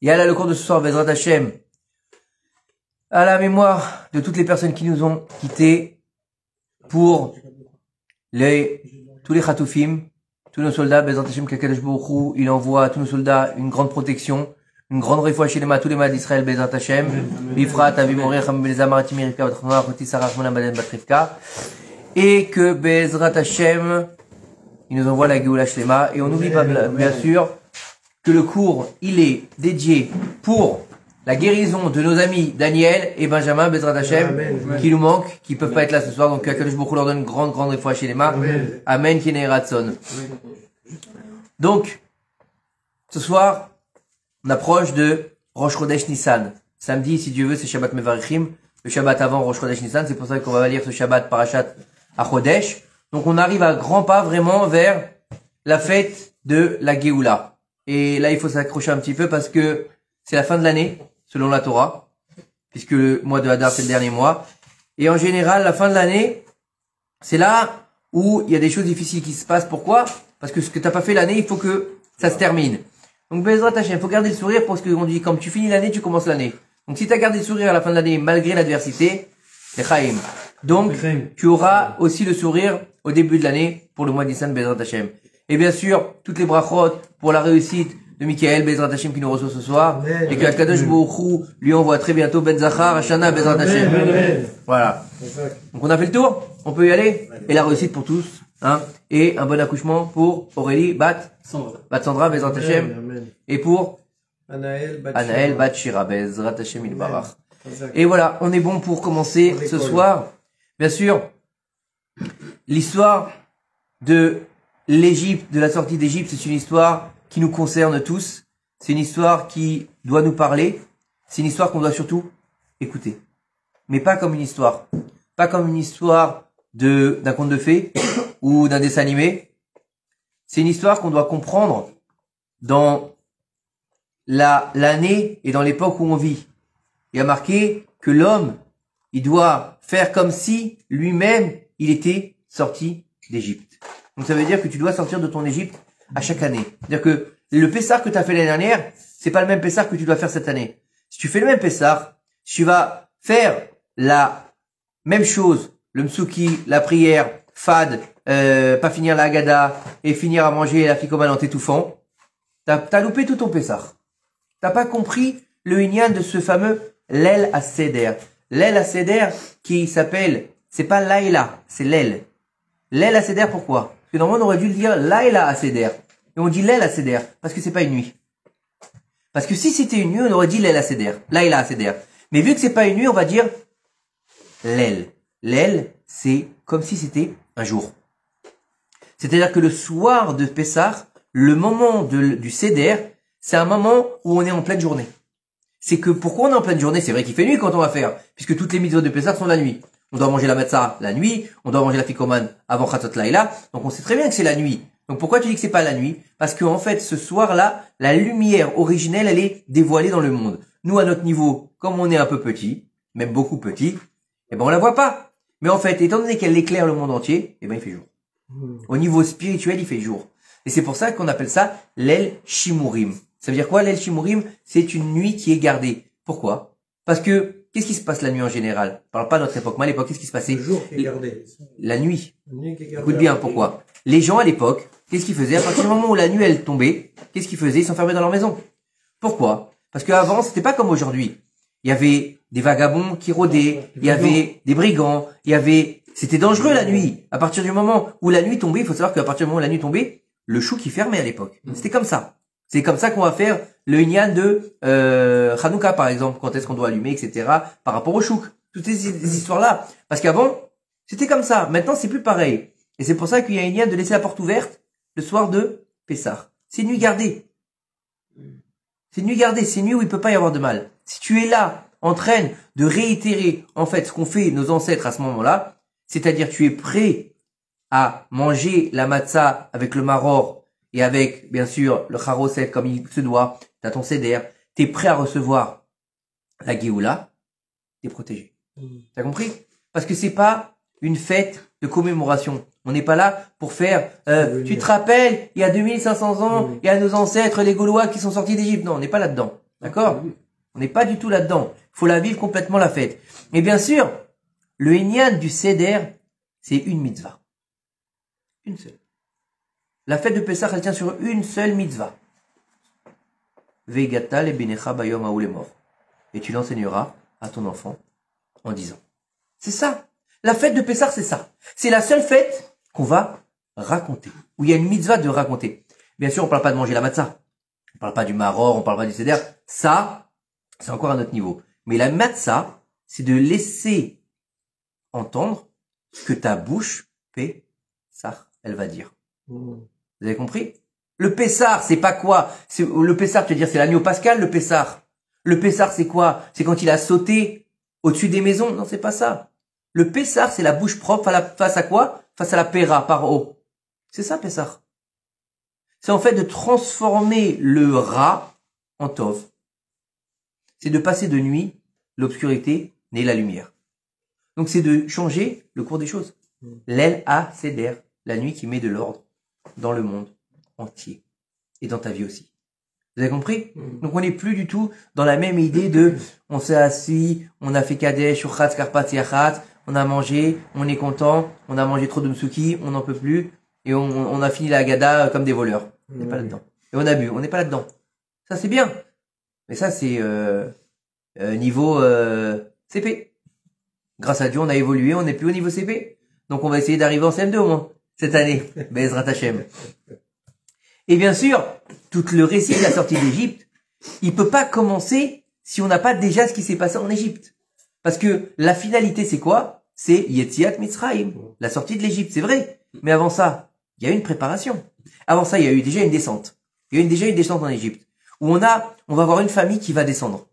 Et à le cours de ce soir, Bezrat Hachem, à la mémoire de toutes les personnes qui nous ont quittés, pour tous les Khatoufim, tous nos soldats, Bezrat Hachem, Kakadosh Baruch Hu, il envoie à tous nos soldats une grande protection, une grande réfoua chez les mains, tous les mains d'Israël, Bezrat Hachem, Bifrat, Avi Morir, Hamim Bezamarati, Mirivka, Batrafna, Khoti, Sarachmona, Baden, Batrifka, et que Bezrat Hachem, il nous envoie la Géoula Shlema, et on n'oublie pas, bien sûr, que le cours, il est dédié pour la guérison de nos amis Daniel et Benjamin, Bezrat Hachem, qui nous manquent, qui peuvent pas être là ce soir, donc Akadosh Baruch Hu leur donne une grande, grande réfoua chez les mains. Amen, Kinei Ratzon. Donc, ce soir, on approche de Rosh Hodesh Nisan. Samedi, si Dieu veut, c'est Shabbat Mevarichim, le Shabbat avant Rosh Hodesh Nisan, c'est pour ça qu'on va lire ce Shabbat Parashat à Hodesh. Donc on arrive à grands pas vraiment vers la fête de la Géoula. Et là, il faut s'accrocher un petit peu parce que c'est la fin de l'année, selon la Torah, puisque le mois de Hadar, c'est le dernier mois. Et en général, la fin de l'année, c'est là où il y a des choses difficiles qui se passent. Pourquoi? Parce que ce que t'as pas fait l'année, il faut que ça se termine. Donc, Bezrat Hachem, il faut garder le sourire parce qu'on dit, comme tu finis l'année, tu commences l'année. Donc, si t'as gardé le sourire à la fin de l'année, malgré l'adversité, c'est Chaim. Donc, tu auras aussi le sourire au début de l'année pour le mois de Nisan, Bezrat Hachem. Et bien sûr, toutes les brachot pour la réussite de Michael Bezrat Hachem qui nous reçoit ce soir. Amen. Et que Akadosh Baruch Hu lui envoie très bientôt Ben Zachar, Hashana, Bezrat Hachem. Voilà. Donc on a fait le tour, on peut y aller. Amen. Et la réussite pour tous. Hein. Et un bon accouchement pour Aurélie Bat Sandra, Bezrat Hachem. Et pour Anaël Bat Shira, Bezrat Hachem Ilbarach. Et voilà, on est bon pour commencer ce soir. Bien sûr, l'histoire de l'Égypte, de la sortie d'Égypte, c'est une histoire qui nous concerne tous. C'est une histoire qui doit nous parler. C'est une histoire qu'on doit surtout écouter. Mais pas comme une histoire. Pas comme une histoire d'un conte de fées ou d'un dessin animé. C'est une histoire qu'on doit comprendre dans l'année et dans l'époque où on vit. Il y a marqué que l'homme, il doit faire comme si lui-même, il était sorti d'Égypte. Donc ça veut dire que tu dois sortir de ton Égypte à chaque année. C'est-à-dire que le Pessah que tu as fait l'année dernière, c'est pas le même Pessah que tu dois faire cette année. Si tu fais le même Pessah, si tu vas faire la même chose, le msouki, la prière, fad, pas finir la haggadah et finir à manger la ficomane en t'étouffant, t'as loupé tout ton Pessah. T'as pas compris le inyan de ce fameux l'el à seder. L'el à seder qui s'appelle, c'est pas l'aïla, c'est l'el. L'el à seder, pourquoi? Parce que normalement, on aurait dû le dire Laïla à Seder. Et on dit Laïla à Seder parce que c'est pas une nuit. Parce que si c'était une nuit, on aurait dit Laïla à Seder. Laïla à Seder. Mais vu que c'est pas une nuit, on va dire Lel. Lel, c'est comme si c'était un jour. C'est-à-dire que le soir de Pessah, le moment du Seder, c'est un moment où on est en pleine journée. C'est que pourquoi on est en pleine journée? C'est vrai qu'il fait nuit quand on va faire, puisque toutes les mitzvot de Pessah sont la nuit. On doit manger la matzah la nuit, on doit manger la ficomane avant Khatat Laïla, donc on sait très bien que c'est la nuit. Donc pourquoi tu dis que c'est pas la nuit? Parce que en fait, ce soir-là, la lumière originelle, elle est dévoilée dans le monde. Nous, à notre niveau, comme on est un peu petit, même beaucoup petit, eh ben on la voit pas. Mais en fait, étant donné qu'elle éclaire le monde entier, eh ben il fait jour. Au niveau spirituel, il fait jour. Et c'est pour ça qu'on appelle ça l'El Shimurim. Ça veut dire quoi l'El Shimurim? C'est une nuit qui est gardée. Pourquoi? Parce que qu'est-ce qui se passe la nuit en général? On parle pas de notre époque, mais à l'époque, qu'est-ce qui se passait? Le jour qui est gardé. La nuit. Écoute bien, pourquoi? Les gens à l'époque, qu'est-ce qu'ils faisaient? À partir du moment où la nuit, elle tombait, qu'est-ce qu'ils faisaient? Ils s'enfermaient dans leur maison. Pourquoi? Parce qu'avant, c'était pas comme aujourd'hui. Il y avait des vagabonds qui rôdaient, il y avait des brigands, il y avait, c'était dangereux la nuit. À partir du moment où la nuit tombait, il faut savoir qu'à partir du moment où la nuit tombait, le chou qui fermait à l'époque. C'était comme ça. C'est comme ça qu'on va faire le inyan de Hanouka, par exemple, quand est-ce qu'on doit allumer, etc., par rapport au chouk. Toutes ces histoires-là. Parce qu'avant, c'était comme ça. Maintenant, c'est plus pareil. Et c'est pour ça qu'il y a une inyan de laisser la porte ouverte le soir de Pessah. C'est une nuit gardée. C'est une nuit gardée. C'est une nuit où il peut pas y avoir de mal. Si tu es là, en train de réitérer, en fait, ce qu'ont fait nos ancêtres à ce moment-là, c'est-à-dire tu es prêt à manger la matzah avec le maror, et avec, bien sûr, le charoset comme il se doit, t'as ton seder, t'es prêt à recevoir la Géoula, t'es protégé. T'as compris? Parce que c'est pas une fête de commémoration. On n'est pas là pour faire « Tu te rappelles, il y a 2500 ans, il y a nos ancêtres, les Gaulois qui sont sortis d'Égypte. » Non, on n'est pas là-dedans. D'accord? On n'est pas du tout là-dedans. Il faut la vivre complètement, la fête. Et bien sûr, le Inyan du Seder, c'est une mitzvah. Une seule. La fête de Pessah, elle tient sur une seule mitzvah. « Veigatal et benecha bayom haoulemor » et tu l'enseigneras à ton enfant en disant. C'est ça. La fête de Pessah, c'est ça. C'est la seule fête qu'on va raconter, où il y a une mitzvah de raconter. Bien sûr, on ne parle pas de manger la matzah. On ne parle pas du maror, on ne parle pas du seder. Ça, c'est encore à notre niveau. Mais la matzah, c'est de laisser entendre ce que ta bouche, Pessah, elle va dire. Vous avez compris? Le Pessah, c'est pas quoi? Le Pessah, tu veux dire, c'est l'agneau pascal, le Pessah. Le Pessah, c'est quoi? C'est quand il a sauté au-dessus des maisons? Non, c'est pas ça. Le Pessah, c'est la bouche propre face à quoi? Face à la péra, par eau. C'est ça, Pessah. C'est en fait de transformer le ra en tov. C'est de passer de nuit, l'obscurité, et la lumière. Donc, c'est de changer le cours des choses. L'aile à céder, la nuit qui met de l'ordre dans le monde entier. Et dans ta vie aussi. Vous avez compris? Donc on n'est plus du tout dans la même idée de on s'est assis, on a fait kadesh, urchat, karpat, yachat, on a mangé, on est content, on a mangé trop de msuki, on n'en peut plus, et on a fini la agada comme des voleurs. On n'est pas là-dedans. Et on a bu, on n'est pas là-dedans. Ça c'est bien. Mais ça c'est niveau CP. Grâce à Dieu on a évolué, on n'est plus au niveau CP. Donc on va essayer d'arriver en CM2 au moins, cette année. Bezrat Hachem. Et bien sûr, tout le récit de la sortie d'Égypte, il peut pas commencer si on n'a pas déjà ce qui s'est passé en Égypte. Parce que la finalité, c'est quoi? C'est Yetziat Mitzrayim, la sortie de l'Égypte, c'est vrai. Mais avant ça, il y a eu une préparation. Avant ça, il y a eu déjà une descente. Il y a eu déjà une descente en Égypte. Où on va avoir une famille qui va descendre.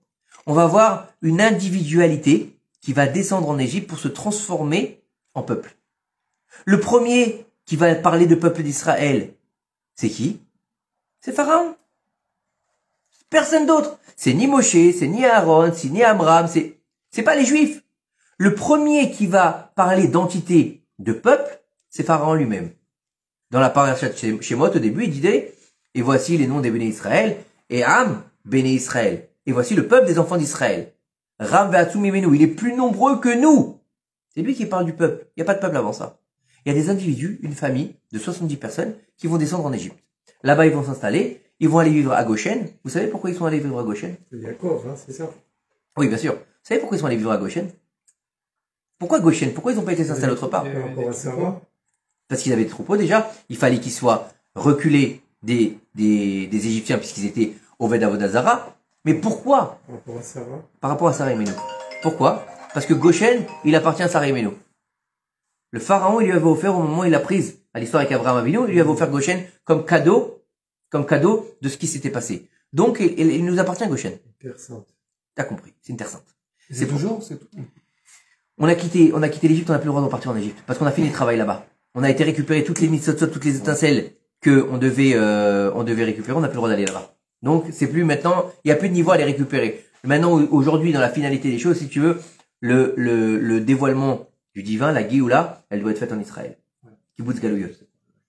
On va avoir une individualité qui va descendre en Égypte pour se transformer en peuple. Le premier qui va parler de peuple d'Israël, c'est qui? C'est Pharaon. Personne d'autre. C'est ni Moshe, c'est ni Aaron, c'est ni Amram, c'est pas les Juifs. Le premier qui va parler d'entité, de peuple, c'est Pharaon lui-même. Dans la parasha de Shemot, au début, il disait, et voici les noms des béné Israël, et Am, béné Israël. Et voici le peuple des enfants d'Israël. Ram ve'atsum imenu, il est plus nombreux que nous. C'est lui qui parle du peuple. Il n'y a pas de peuple avant ça. Il y a des individus, une famille de 70 personnes qui vont descendre en Égypte. Là-bas, ils vont s'installer, ils vont aller vivre à Goshen. Vous savez pourquoi ils sont allés vivre à Goshen? C'est Yaakov, hein, c'est ça? Oui, bien sûr. Vous savez pourquoi ils sont allés vivre à Goshen? Pourquoi Goshen? Pourquoi ils n'ont pas été s'installer autre part? Parce qu'ils avaient des troupeaux déjà. Il fallait qu'ils soient reculés des Égyptiens puisqu'ils étaient au Vedavoda. Mais pourquoi? Par rapport à Sarah. Par rapport à Sarah Imenu. Pourquoi? Parce que Goshen, il appartient à Sarah Imenu. Le pharaon, il lui avait offert au moment où il l'a prise à l'histoire avec Abraham Avinu, il lui avait offert Goshen comme cadeau de ce qui s'était passé. Donc, il nous appartient à Goshen. Terre sainte. T'as compris, c'est une terre sainte. C'est toujours, c'est tout. On a quitté l'Égypte, on n'a plus le droit d'en partir en Égypte parce qu'on a fini le travail là-bas. On a été récupérer toutes les mitzotzot, toutes les étincelles que on devait récupérer. On n'a plus le droit d'aller là-bas. Donc, c'est plus maintenant, il n'y a plus de niveau à les récupérer. Maintenant, aujourd'hui, dans la finalité des choses, si tu veux, le dévoilement du divin, la Géoula, elle doit être faite en Israël. Kibbutz Galouyot.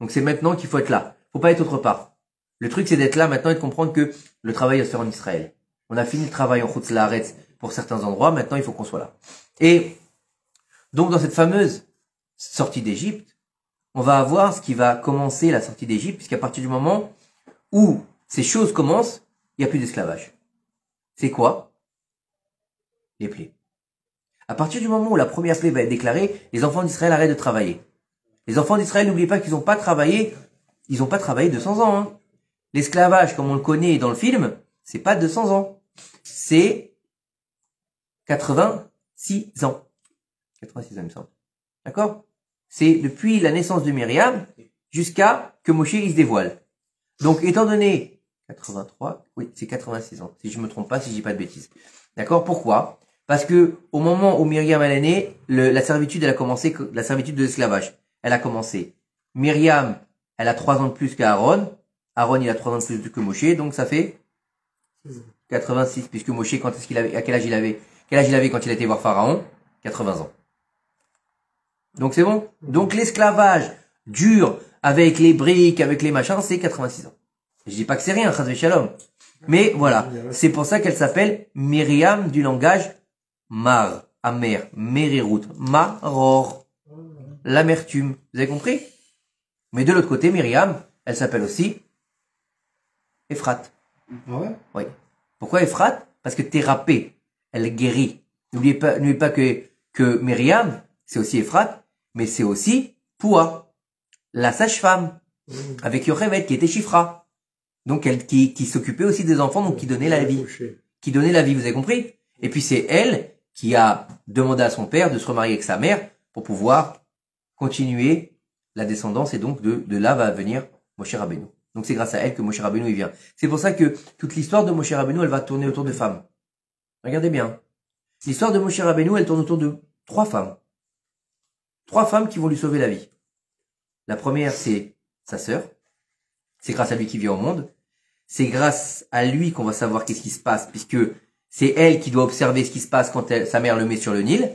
Donc c'est maintenant qu'il faut être là. Faut pas être autre part. Le truc c'est d'être là maintenant et de comprendre que le travail va se faire en Israël. On a fini le travail en Chutz Laaretz pour certains endroits, maintenant il faut qu'on soit là. Et donc dans cette fameuse sortie d'Égypte, on va avoir ce qui va commencer la sortie d'Égypte, puisqu'à partir du moment où ces choses commencent, il n'y a plus d'esclavage. C'est quoi? Les plaies. À partir du moment où la première plaie va être déclarée, les enfants d'Israël arrêtent de travailler. Les enfants d'Israël, n'oubliez pas qu'ils n'ont pas travaillé, ils n'ont pas travaillé 200 ans. Hein. L'esclavage, comme on le connaît dans le film, c'est pas 200 ans. C'est 86 ans. 86 ans, il me semble. D'accord? C'est depuis la naissance de Myriam jusqu'à que Moshe il se dévoile. Donc, étant donné 83, oui, c'est 86 ans, si je me trompe pas, si je dis pas de bêtises. D'accord? Pourquoi? Parce que au moment où Myriam elle est née, la servitude elle a commencé, la servitude de l'esclavage, elle a commencé. Myriam, elle a 3 ans de plus qu'Aaron. Aaron, il a 3 ans de plus que Moshe, donc ça fait 86. Puisque Moshe, quand est-ce qu'il avait, à quel âge il avait? Quel âge il avait quand il a été voir Pharaon? 80 ans. Donc c'est bon. Donc l'esclavage dur, avec les briques, avec les machins, c'est 86 ans. Je dis pas que c'est rien, chas v'shalom. Mais voilà, c'est pour ça qu'elle s'appelle Myriam du langage mar, amer, mériroute, maror, l'amertume. Vous avez compris? Mais de l'autre côté, Myriam, elle s'appelle aussi Éphrate. Ouais. Oui. Pourquoi Éphrate? Parce que thérapée, elle guérit. N'oubliez pas que Myriam, c'est aussi Éphrate, mais c'est aussi Poua, la sage-femme, avec Yochevet qui était Chifra. Donc elle qui s'occupait aussi des enfants, donc qui donnait la vie. Qui donnait la vie, vous avez compris? Et puis c'est elle qui a demandé à son père de se remarier avec sa mère pour pouvoir continuer la descendance, et donc de là va venir Moshe Rabbeinu. Donc c'est grâce à elle que Moshe Rabbeinu il vient. C'est pour ça que toute l'histoire de Moshe Rabbeinu, elle va tourner autour de femmes. Regardez bien. L'histoire de Moshe Rabbeinu, elle tourne autour de trois femmes. Trois femmes qui vont lui sauver la vie. La première, c'est sa sœur. C'est grâce à lui qu'il vient au monde. C'est grâce à lui qu'on va savoir qu'est-ce qui se passe, puisque c'est elle qui doit observer ce qui se passe quand elle, sa mère le met sur le Nil.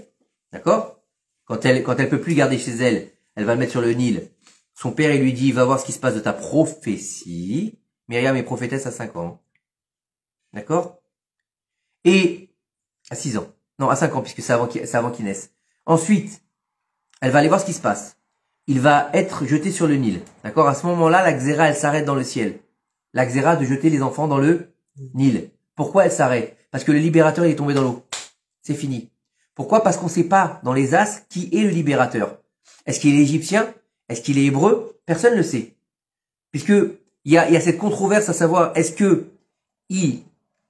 D'accord? Quand elle peut plus garder chez elle, elle va le mettre sur le Nil. Son père, il lui dit, va voir ce qui se passe de ta prophétie. Myriam est prophétesse à 5 ans. D'accord? Et à 6 ans. Non, à 5 ans, puisque c'est avant qu'il naisse. Ensuite, elle va aller voir ce qui se passe. Il va être jeté sur le Nil. D'accord? À ce moment-là, la xéra, elle s'arrête dans le ciel. La xéra de jeter les enfants dans le Nil. Pourquoi elle s'arrête? Parce que le libérateur, il est tombé dans l'eau. C'est fini. Pourquoi? Parce qu'on ne sait pas, dans les As, qui est le libérateur. Est-ce qu'il est égyptien? Est-ce qu'il est hébreu? Personne ne le sait. Puisque il y a cette controverse à savoir, est-ce que il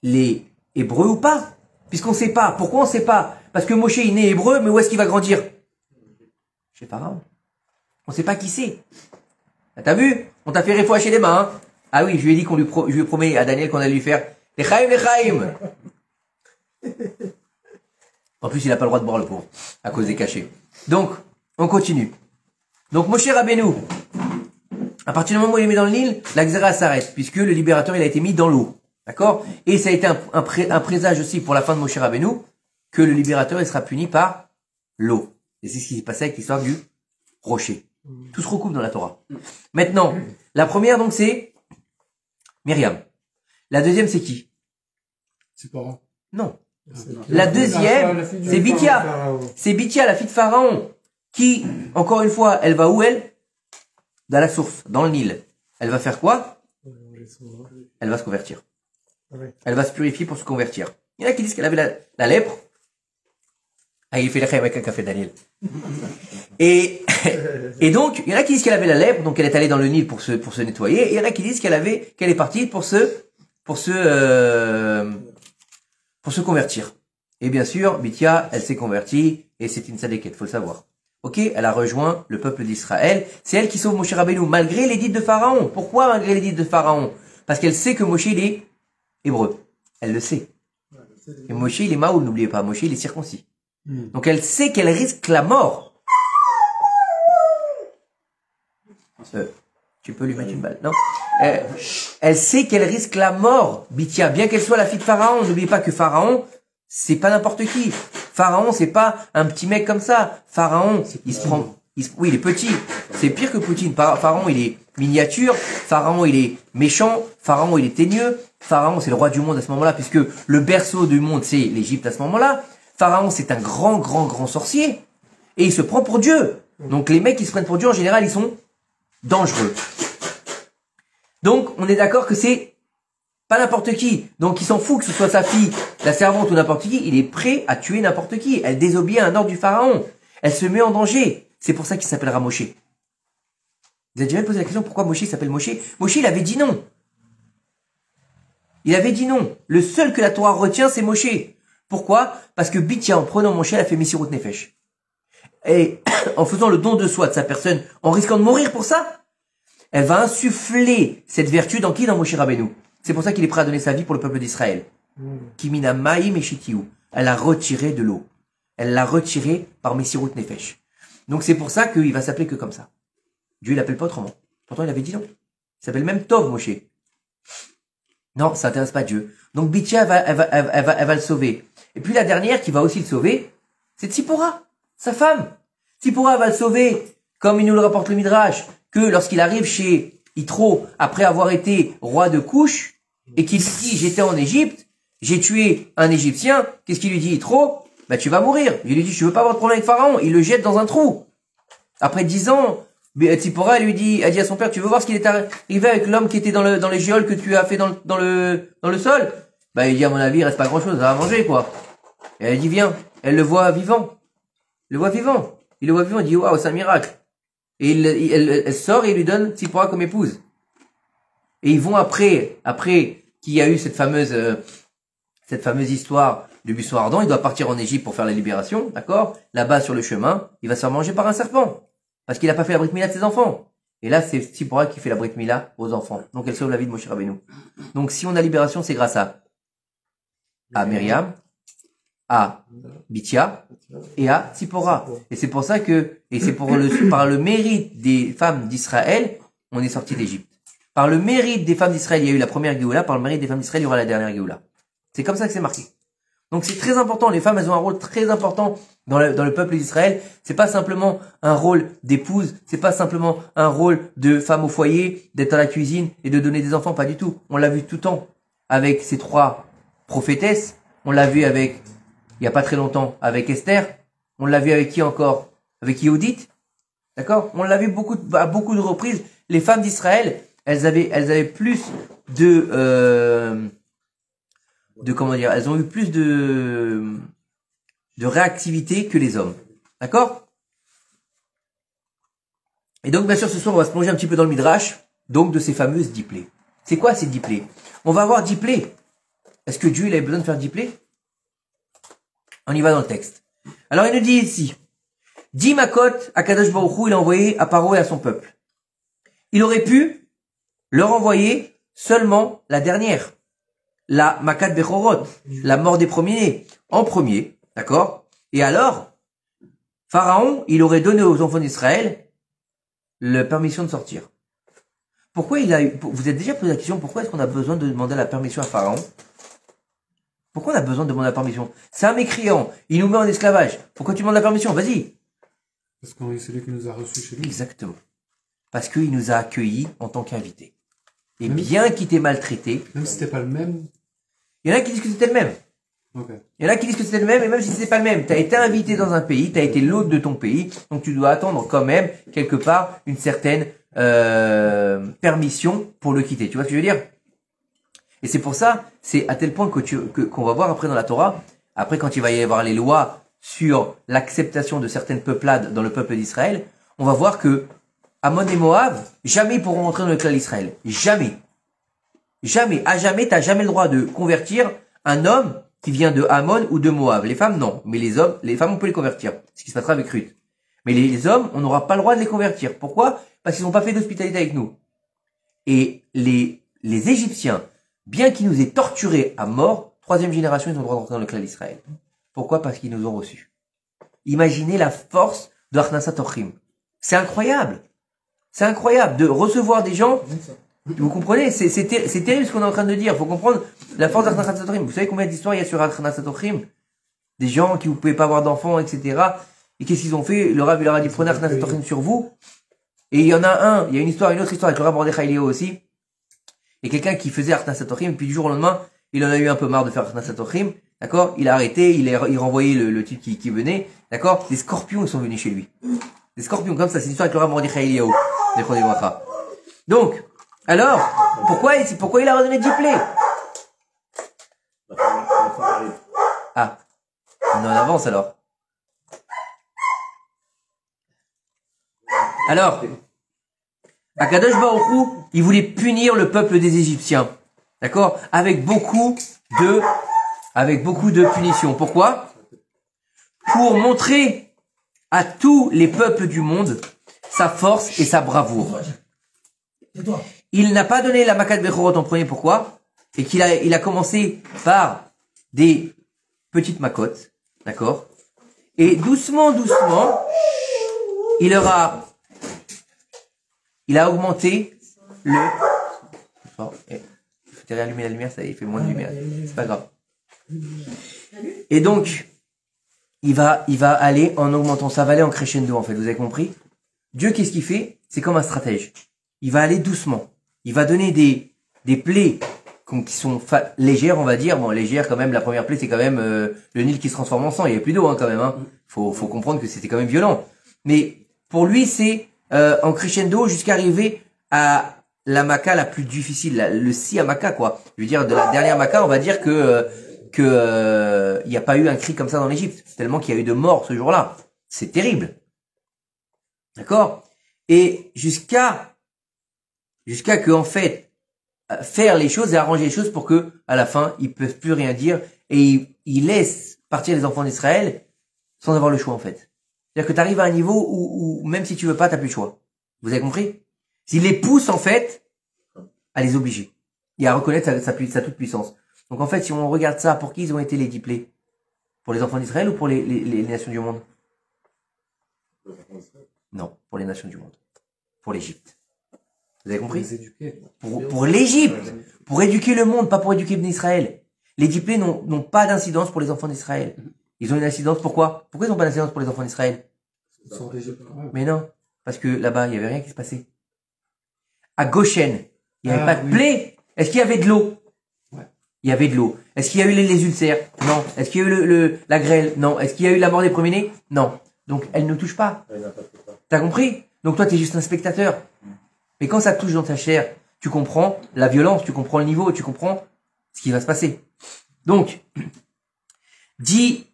est hébreu ou pas? Puisqu'on ne sait pas. Pourquoi on ne sait pas? Parce que Moshe, il est né hébreu, mais où est-ce qu'il va grandir? Chez Pharaon. On ne sait pas qui c'est. Ah, t'as vu? On t'a fait réfouacher les mains. Hein? Ah oui, je lui ai dit qu'on je lui promets à Daniel qu'on allait lui faire les chaim, les chaim. En plus, il n'a pas le droit de boire, le pauvre, à cause des cachets. Donc, on continue. Donc Moshe Rabbeinu, à partir du moment où il est mis dans le Nil, la xéra s'arrête, puisque le libérateur il a été mis dans l'eau, d'accord? Et ça a été un présage aussi pour la fin de Moshe Rabbeinu, que le libérateur il sera puni par l'eau. Et c'est ce qui s'est passé avec l'histoire du rocher. Tout se recoupe dans la Torah. Maintenant, la première donc c'est Myriam. La deuxième c'est qui? C'est Pharaon. Non. La deuxième c'est Bithia. C'est Bithia, la fille de Pharaon. Qui, encore une fois, elle va où elle? Dans la source, dans le Nil. Elle va faire quoi? Elle va se convertir. Elle va se purifier pour se convertir. Il y en a qui disent qu'elle avait la lèpre. Ah, il fait la crème avec un café, Daniel. Et donc, il y en a qui disent qu'elle avait la lèpre, donc elle est allée dans le Nil pour se nettoyer. Et il y en a qui disent qu'elle est partie pour se convertir. Et bien sûr, Bithia, elle s'est convertie et c'est une sadéquette, faut le savoir. Ok, elle a rejoint le peuple d'Israël. C'est elle qui sauve Moshe Rabbeinu, malgré l'édite de Pharaon. Pourquoi malgré l'édite de Pharaon? Parce qu'elle sait que Moshe, il est hébreu. Elle le sait. Et Moshe, il est maoul, n'oubliez pas. Moshe, il est circoncis. Donc elle sait qu'elle risque la mort. Tu peux lui mettre une balle, non? Elle sait qu'elle risque la mort, Bithia, bien qu'elle soit la fille de Pharaon. N'oubliez pas que Pharaon, c'est pas n'importe qui. Pharaon, c'est pas un petit mec comme ça. Pharaon, il se prend... Oui, il est petit. C'est pire que Poutine. Pharaon, il est miniature. Pharaon, il est méchant. Pharaon, il est teigneux. Pharaon, c'est le roi du monde à ce moment-là, puisque le berceau du monde, c'est l'Égypte à ce moment-là. Pharaon, c'est un grand, grand, grand sorcier. Et il se prend pour Dieu. Donc les mecs qui se prennent pour Dieu, en général, ils sont dangereux. Donc, on est d'accord que c'est... pas n'importe qui. Donc il s'en fout que ce soit sa fille, la servante ou n'importe qui, il est prêt à tuer n'importe qui. Elle désobéit à un ordre du pharaon. Elle se met en danger. C'est pour ça qu'il s'appellera Moshe. Vous avez déjà posé la question pourquoi Moshe s'appelle Moshe? Moshe, il avait dit non. Il avait dit non. Le seul que la Torah retient, c'est Moshe. Pourquoi? Parce que Bithia, en prenant Moshe, elle a fait Messirut Nefesh. Et en faisant le don de soi de sa personne, en risquant de mourir pour ça, elle va insuffler cette vertu dans qui? Dans Moshe Rabbeinu. C'est pour ça qu'il est prêt à donner sa vie pour le peuple d'Israël. Kimina Maïm et Shitiou. Elle l'a retiré de l'eau. Elle l'a retiré par Messirut Nefesh. Donc c'est pour ça qu'il va s'appeler que comme ça. Dieu ne l'appelle pas autrement. Pourtant il avait dit non. Il s'appelle même Tov Moshe. Non, ça n'intéresse pas Dieu. Donc Bithia elle va le sauver. Et puis la dernière qui va aussi le sauver, c'est Tzipora, sa femme. Tzipora va le sauver Comme il nous le rapporte le Midrash, que lorsqu'il arrive chez Itro, après avoir été roi de Couche, et qu'il dit « j'étais en Égypte, j'ai tué un Égyptien », qu'est-ce qu'il lui dit Itro? Bah, tu vas mourir. Il lui dit « je veux pas avoir de problème avec Pharaon », il le jette dans un trou. Après 10 ans, Tzipora lui dit, a dit à son père, tu veux voir ce qu'il est arrivé avec l'homme qui était dans les géoles que tu as fait dans le sol? Bah, il dit, à mon avis, il reste pas grand chose à manger, quoi. Et elle dit, viens. Elle le voit vivant. Il le voit vivant. Il le voit vivant. Il dit, waouh, c'est un miracle. Et elle sort et lui donne Tzipora comme épouse. Et ils vont après qu'il y a eu cette fameuse histoire du buisson ardent, il doit partir en Égypte pour faire la libération, d'accord? Là-bas, sur le chemin, il va se faire manger par un serpent. Parce qu'il n'a pas fait la brit mila de ses enfants. Et là, c'est Tzipora qui fait la brit mila aux enfants. Donc, elle sauve la vie de Moshe Rabbeinu. Donc, si on a libération, c'est grâce à Myriam, à Bithia et à Tzipora. Et c'est pour ça que, et c'est par le mérite des femmes d'Israël, on est sorti d'Égypte. Par le mérite des femmes d'Israël, il y a eu la première Géoula. Par le mérite des femmes d'Israël, il y aura la dernière Géoula. C'est comme ça que c'est marqué. Donc c'est très important, les femmes elles ont un rôle très important dans le peuple d'Israël. C'est pas simplement un rôle d'épouse, c'est pas simplement un rôle de femme au foyer, d'être à la cuisine et de donner des enfants, pas du tout. On l'a vu tout le temps avec ces 3 prophétesses, on l'a vu avec, il y a pas très longtemps, avec Esther, on l'a vu avec qui encore? Avec Yehudit, d'accord? On l'a vu à beaucoup de reprises, les femmes d'Israël, elles avaient plus de comment dire, elles ont eu plus de réactivité que les hommes. D'accord? Et donc, bien sûr, ce soir, on va se plonger un petit peu dans le Midrash, donc de ces fameuses 10 plaies. C'est quoi ces 10 plaies? On va avoir 10 plaies. Est-ce que Dieu, il avait besoin de faire 10 plaies? On y va dans le texte. Alors, il nous dit ici, 10 makot à Kadosh Baruch Hu, il a envoyé à Paro et à son peuple. Il aurait pu leur envoyer seulement la dernière. La Makat Bechorot, la mort des premiers-nés, en premier, d'accord? Et alors, Pharaon, il aurait donné aux enfants d'Israël la permission de sortir. Pourquoi il a eu, vous êtes déjà posé la question, pourquoi est-ce qu'on a besoin de demander la permission à Pharaon? Pourquoi on a besoin de demander la permission? C'est un mécréant, il nous met en esclavage. Pourquoi tu demandes la permission? Vas-y. Parce que c'est lui qui nous a reçus chez lui. Exactement. Parce qu'il nous a accueillis en tant qu'invités. Et même bien qu'il t'ait maltraité. Même si c'était pas le même. Il y en a qui disent que c'était le même. Okay. Il y en a qui disent que c'était le même, et même si c'était pas le même. T'as été invité dans un pays, t'as été l'hôte de ton pays, donc tu dois attendre quand même, quelque part, une certaine permission pour le quitter. Tu vois ce que je veux dire? Et c'est pour ça, c'est à tel point qu'on va voir après dans la Torah, après quand il va y avoir les lois sur l'acceptation de certaines peuplades dans le peuple d'Israël, on va voir que Amon et Moab, jamais ils pourront entrer dans le clan d'Israël. Jamais. Jamais. À jamais, t'as jamais le droit de convertir un homme qui vient de Amon ou de Moab. Les femmes, non. Mais les hommes, les femmes, on peut les convertir. Ce qui se passera avec Ruth. Mais les hommes, on n'aura pas le droit de les convertir. Pourquoi? Parce qu'ils n'ont pas fait d'hospitalité avec nous. Et les Égyptiens, bien qu'ils nous aient torturés à mort, 3e génération, ils ont le droit d'entrer dans le clan d'Israël. Pourquoi? Parce qu'ils nous ont reçus. Imaginez la force de Achnasat Orchim. C'est incroyable. C'est incroyable de recevoir des gens. Vous comprenez? C'est terrible ce qu'on est en train de dire. Faut comprendre la force d'Achnasat Orchim. Vous savez combien d'histoires il y a sur Achnasat Orchim? Des gens qui vous pouvez pas avoir d'enfants, etc. Et qu'est-ce qu'ils ont fait? Le Rav, il leur a dit, prenez Achnasat Orchim sur vous. Et il y en a un, il y a une autre histoire avec le Rav Mordechai aussi. Et quelqu'un qui faisait Achnasat Orchim, puis du jour au lendemain, il en a eu un peu marre de faire Achnasat Orchim. D'accord? Il a arrêté, il renvoyait le type qui venait. D'accord? Des scorpions sont venus chez lui. Des scorpions comme ça, c'est l'histoire avec le Rav Mordechai Eliyahu. Donc, alors, pourquoi il a redonné 10 plaies? Ah, on est en avance alors. Alors, Akadosh Baruch Hu, il voulait punir le peuple des Égyptiens, d'accord? Avec beaucoup de punitions. Pourquoi? Pour montrer à tous les peuples du monde sa force et sa bravoure. Il n'a pas donné la Makat Bechorot en premier, pourquoi? Et qu'il a commencé par des petites macottes, d'accord? Et doucement, il a augmenté le... Il faut réallumer la lumière, ça il fait moins de lumière, c'est pas grave. Et donc, il va aller en augmentant, ça va aller en crescendo en fait, vous avez compris? Dieu, qu'est-ce qu'il fait? C'est comme un stratège. Il va aller doucement. Il va donner des plaies qui sont légères, on va dire. Bon, légères quand même, la première plaie, c'est quand même le Nil qui se transforme en sang. Il n'y a plus d'eau quand même. Hein. Faut comprendre que c'était quand même violent. Mais pour lui, c'est en crescendo jusqu'à arriver à la Maka la plus difficile, le si à Maka, quoi. Je veux dire, de la dernière Maka, on va dire que il n'y a pas eu un cri comme ça dans l'Égypte. Tellement qu'il y a eu de morts ce jour-là. C'est terrible. D'accord? Et jusqu'à que, en fait, faire les choses et arranger les choses pour que, à la fin, ils peuvent plus rien dire et ils laissent partir les enfants d'Israël sans avoir le choix, en fait. C'est-à-dire que tu arrives à un niveau où même si tu veux pas, t'as plus le choix. Vous avez compris? S'il les pousse, en fait, à les obliger et à reconnaître sa toute puissance. Donc, en fait, si on regarde ça, pour qui ils ont été les 10 plaies? Pour les enfants d'Israël ou pour les nations du monde? Non, pour les nations du monde. Pour l'Égypte. Vous avez compris? Pour l'Égypte. Pour éduquer le monde, pas pour éduquer Ibn Israël. Les 10 plaies n'ont pas d'incidence pour les enfants d'Israël. Ils ont une incidence, pourquoi? Pourquoi ils n'ont pas d'incidence pour les enfants d'Israël? Mais non, parce que là-bas, il n'y avait rien qui se passait. À Goshen, il n'y avait pas de plaie. Est-ce qu'il y avait de l'eau? Il y avait de l'eau. Est-ce qu'il y a eu les ulcères? Non. Est-ce qu'il y a eu la grêle? Non. Est-ce qu'il y a eu la mort des premiers-nés? Non. Donc, elle ne touche pas. T'as compris? Donc, toi, t'es juste un spectateur. Mais quand ça te touche dans ta chair, tu comprends la violence, tu comprends le niveau, tu comprends ce qui va se passer. Donc, 10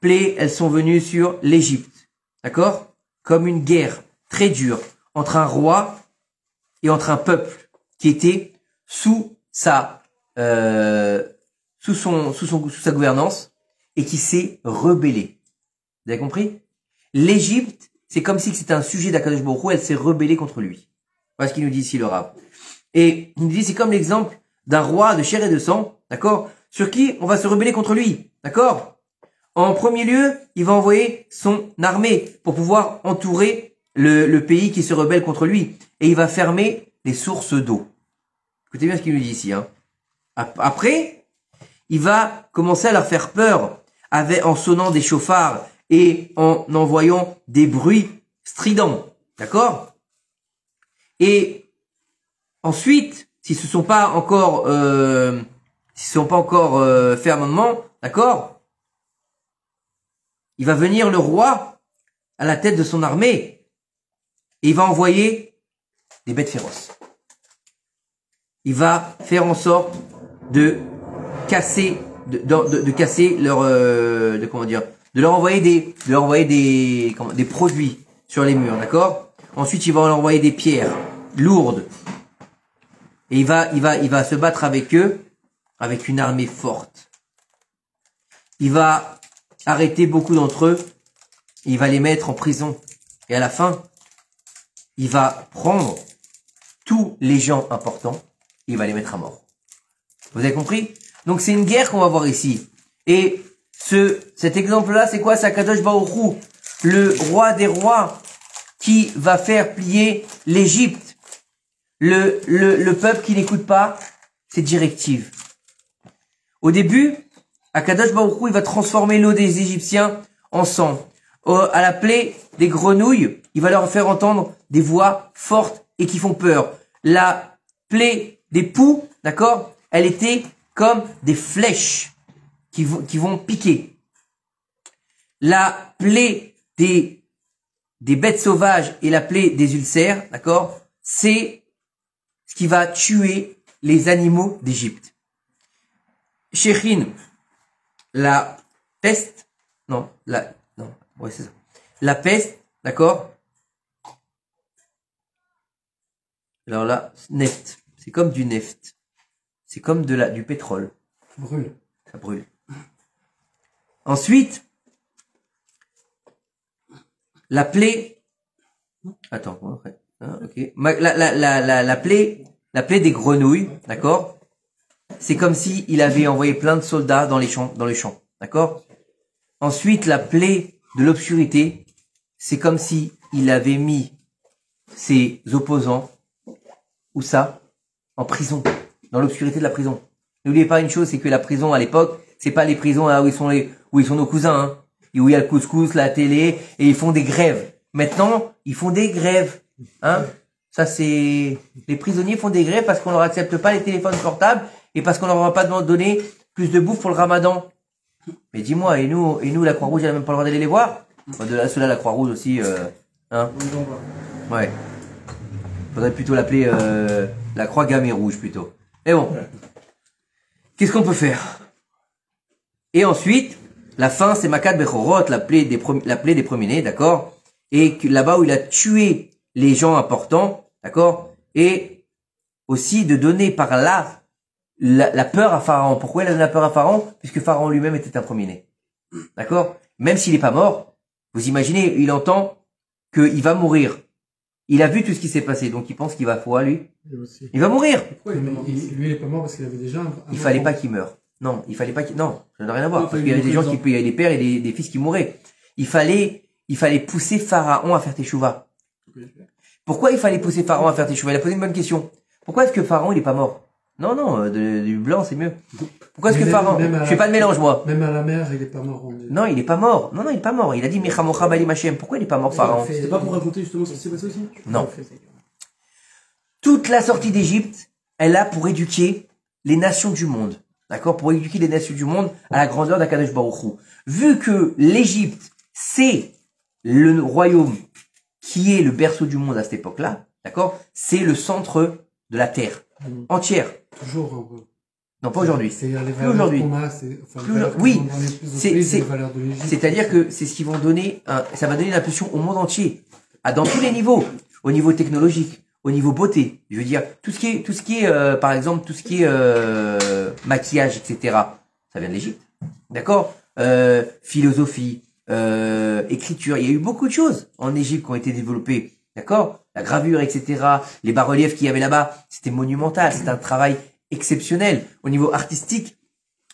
plaies, elles sont venues sur l'Égypte. D'accord? Comme une guerre très dure entre un roi et entre un peuple qui était sous sa gouvernance et qui s'est rebellé. Vous avez compris? L'Égypte, c'est comme si c'était un sujet d'Akadosh Baruch Hu, elle s'est rebellée contre lui. Voilà ce qu'il nous dit ici le Rav. Et il nous dit, c'est comme l'exemple d'un roi de chair et de sang, d'accord, sur qui on va se rebeller contre lui, d'accord. En premier lieu, il va envoyer son armée pour pouvoir entourer le pays qui se rebelle contre lui. Et il va fermer les sources d'eau. Écoutez bien ce qu'il nous dit ici. Hein. Après, il va commencer à leur faire peur en sonnant des chauffards et en envoyant des bruits stridents, d'accord? Et ensuite, s'ils ne sont pas encore fait amendement, d'accord? Il va venir le roi à la tête de son armée et il va envoyer des bêtes féroces. Il va faire en sorte de casser, de leur envoyer des produits sur les murs, d'accord? Ensuite, il va leur envoyer des pierres lourdes. Et il va se battre avec eux, avec une armée forte. Il va arrêter beaucoup d'entre eux, et il va les mettre en prison. Et à la fin, il va prendre tous les gens importants, et il va les mettre à mort. Vous avez compris? Donc c'est une guerre qu'on va voir ici. Et cet exemple-là, c'est quoi? C'est Akadosh Baruch Hu, le roi des rois, qui va faire plier l'Égypte. Le peuple qui n'écoute pas ses directives. Au début, Akadosh Baruch Hu, il va transformer l'eau des Égyptiens en sang. À la plaie des grenouilles, il va leur faire entendre des voix fortes et qui font peur. La plaie des poux, d'accord, elle était comme des flèches qui vont piquer. La plaie des bêtes sauvages et la plaie des ulcères, d'accord, c'est ce qui va tuer les animaux d'Égypte. Shechin, la peste, la peste, d'accord. Alors là, neft, c'est comme du neft, c'est comme du pétrole. Brûle. Ça brûle. Ensuite, la plaie. Attends, ok. La plaie des grenouilles, d'accord. C'est comme si il avait envoyé plein de soldats dans les champs, d'accord. Ensuite, la plaie de l'obscurité, c'est comme si il avait mis ses opposants où ça, en prison, dans l'obscurité de la prison. N'oubliez pas une chose, c'est que la prison à l'époque, c'est pas les prisons là où ils sont nos cousins, hein, et où il y a le couscous, la télé, et ils font des grèves. Maintenant, ils font des grèves. Hein? Ça, c'est... Les prisonniers font des grèves parce qu'on leur accepte pas les téléphones portables et parce qu'on leur a pas donné plus de bouffe pour le ramadan. Mais dis-moi, et nous la Croix-Rouge, elle a même pas le droit d'aller les voir? Enfin, de là, ceux-là, la Croix-Rouge aussi, hein? Ouais. Faudrait plutôt l'appeler, la Croix gammée rouge, plutôt. Mais bon. Qu'est-ce qu'on peut faire? Et ensuite, la fin, c'est Makat Bechorot, la plaie des premiers-nés, d'accord? Et là-bas où il a tué les gens importants, d'accord? Et aussi de donner par là la peur à Pharaon. Pourquoi il a donné la peur à Pharaon? Puisque Pharaon lui-même était un premier-né. D'accord? Même s'il n'est pas mort, vous imaginez, il entend qu'il va mourir. Il a vu tout ce qui s'est passé, donc il pense qu'il va foutre, lui. Il va mourir. Pourquoi lui, il n'est pas mort parce qu'il avait déjà un... Il fallait pas qu'il meure. Non, il fallait pas qu'il... Non, ça n'a rien à voir. Parce qu'il y avait des gens qui... Il y avait des pères et des fils qui mouraient. Il fallait pousser Pharaon à faire teshuva. Pourquoi il fallait pousser Pharaon à faire teshuva? Il a posé une bonne question. Pourquoi est-ce que Pharaon, il est pas mort? Non, non, du blanc, c'est mieux. Pourquoi est-ce que Pharaon... Je fais pas de mélange, moi. Même à la mer, il est pas mort. Non, il est pas mort. Non, non, il est pas mort. Il a dit, Michamocha Balim Hashem. Pourquoi il est pas mort, Pharaon? C'était pas pour raconter justement ce qui s'est passé aussi? Non. Toute la sortie d'Égypte, elle a pour éduquer les nations du monde. D'accord? Pour éduquer les nations du monde à la grandeur d'Akadosh Baruch Hu. Vu que l'Égypte, c'est le royaume qui est le berceau du monde à cette époque-là, d'accord? C'est le centre de la terre entière. Toujours un peu. Non, pas aujourd'hui. Plus aujourd'hui. Oui, c'est-à-dire que c'est ce qui va donner, ça va donner une impulsion au monde entier, dans tous les niveaux, au niveau technologique, au niveau beauté. Je veux dire, tout ce qui est, par exemple, tout ce qui est maquillage, etc. Ça vient de l'Égypte, d'accord? Philosophie, écriture. Il y a eu beaucoup de choses en Égypte qui ont été développées, d'accord? La gravure, etc. Les bas-reliefs qu'il y avait là-bas, c'était monumental. C'était un travail exceptionnel. Au niveau artistique,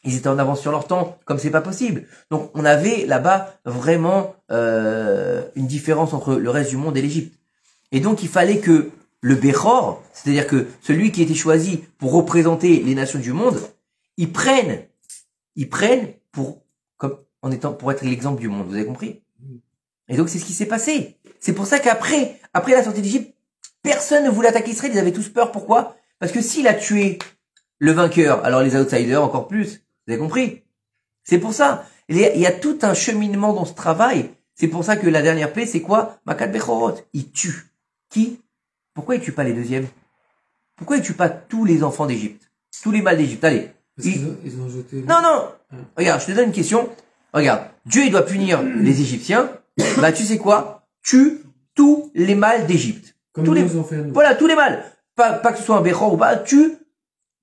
ils étaient en avance sur leur temps, comme c'est pas possible. Donc, on avait là-bas vraiment une différence entre le reste du monde et l'Égypte. Et donc, il fallait que le Béchor, c'est-à-dire que celui qui était choisi pour représenter les nations du monde, ils prennent pour être l'exemple du monde. Vous avez compris? Et donc, c'est ce qui s'est passé. C'est pour ça qu'après la sortie d'Égypte, personne ne voulait attaquer Israël. Ils avaient tous peur. Pourquoi? Parce que s'il a tué le vainqueur, alors les outsiders encore plus. Vous avez compris? C'est pour ça. Il y a tout un cheminement dans ce travail. C'est pour ça que la dernière plaie, c'est quoi? Makat Bechorot. Il tue. Qui? Pourquoi il tue pas les deuxièmes? Pourquoi il tue pas tous les enfants d'Égypte? Tous les mâles d'Égypte? Allez. Ils ont jeté... Non, non. Ouais. Regarde, je te donne une question. Regarde. Dieu, il doit punir les Égyptiens. Bah, tu sais quoi? Tue tous les mâles d'Égypte. Voilà, tous les mâles. Pas que ce soit un Béchor ou pas. Tue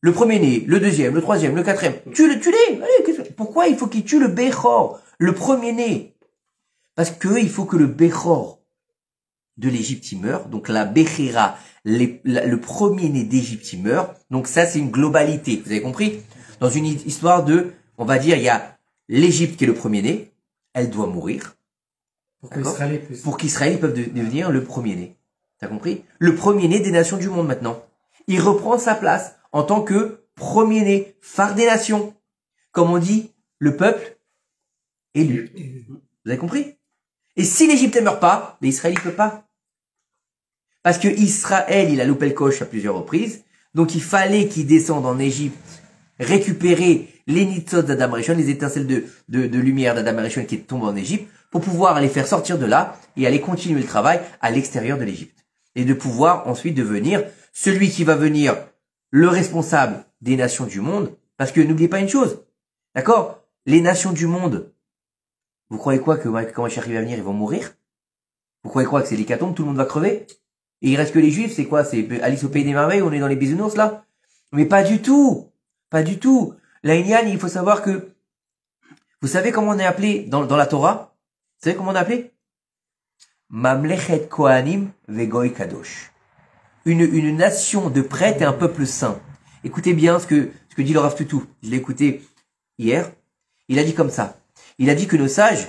le premier-né, le deuxième, le troisième, le quatrième. Tue-les. Allez, pourquoi il faut qu'il tue le Béchor, le premier-né? Parce que il faut que le Béchor de l'Égypte y meure. Donc la Béchira, le premier-né d'Égypte y meurt. Donc ça, c'est une globalité. Vous avez compris? Dans une histoire de, on va dire, il y a l'Égypte qui est le premier-né. Elle doit mourir. Pour qu'Israël puisse devenir le premier-né. T'as compris? Le premier-né des nations du monde maintenant. Il reprend sa place en tant que premier-né, phare des nations. Comme on dit, le peuple élu. Vous avez compris? Et si l'Égypte ne meurt pas, l'Israël ne peut pas. Parce que Israël, il a loupé le coche à plusieurs reprises. Donc il fallait qu'il descende en Égypte, récupérer les nitzot d'Adam Rishon, les étincelles de lumière d'Adam Rishon qui tombent en Égypte, pour pouvoir les faire sortir de là et aller continuer le travail à l'extérieur de l'Égypte. Et de pouvoir ensuite devenir celui qui va venir le responsable des nations du monde. Parce que n'oubliez pas une chose, d'accord? Les nations du monde, vous croyez quoi que quand Mashiach va venir, ils vont mourir? Vous croyez quoi que c'est l'hécatombe, tout le monde va crever? Et il reste que les Juifs, c'est quoi? C'est Alice au Pays des Merveilles, on est dans les bisounours là? Mais pas du tout! Pas du tout! La Inyan, il faut savoir que, vous savez comment on est appelé dans la Torah? Vous savez comment on a appelé? Mamlechet Kohanim Vegoy Kadosh. Une nation de prêtres et un peuple saint. Écoutez bien ce que dit le Rav Toutou. Je l'ai écouté hier. Il a dit comme ça. Il a dit que nos sages,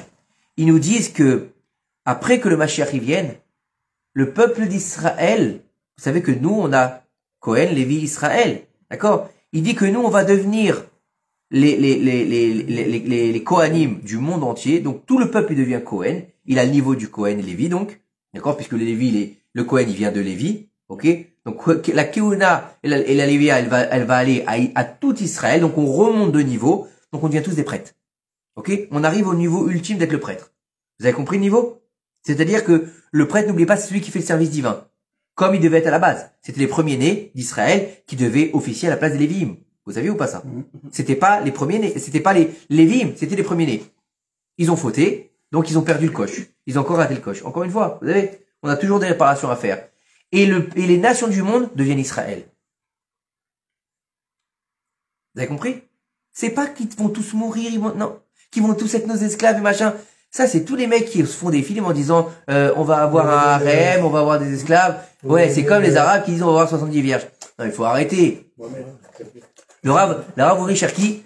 ils nous disent que, après que le Mashiach y vienne, le peuple d'Israël, vous savez que nous, on a Cohen, Lévi, Israël. D'accord? Il dit que nous, on va devenir les Kohanim du monde entier, donc tout le peuple devient Kohen, il a le niveau du Kohen Lévi donc, D'accord? Puisque le Lévi, le Kohen, il vient de Lévi. Ok? Donc, la Keuna et la Lévia, elle va aller à tout Israël. Donc, on remonte de niveau. Donc, on devient tous des prêtres. Ok? On arrive au niveau ultime d'être le prêtre. Vous avez compris le niveau? C'est-à-dire que le prêtre, n'oubliez pas, c'est celui qui fait le service divin. Comme il devait être à la base. C'était les premiers-nés d'Israël qui devaient officier à la place des Lévi'im. Vous saviez ou pas ça? C'était pas les premiers-nés, c'était pas les Lévi'im, c'était les premiers-nés. Ils ont fauté, donc ils ont perdu le coche. Ils ont encore raté le coche. Encore une fois, vous savez, on a toujours des réparations à faire. Et les nations du monde deviennent Israël. Vous avez compris? C'est pas qu'ils vont tous mourir, non, qu'ils vont tous être nos esclaves et machin. Ça, c'est tous les mecs qui se font des films en disant on va avoir un harem, on va avoir des esclaves. Ouais, c'est comme les Arabes qui disent on va avoir 70 vierges. Non, il faut arrêter. Le Rav Ouri Cherki,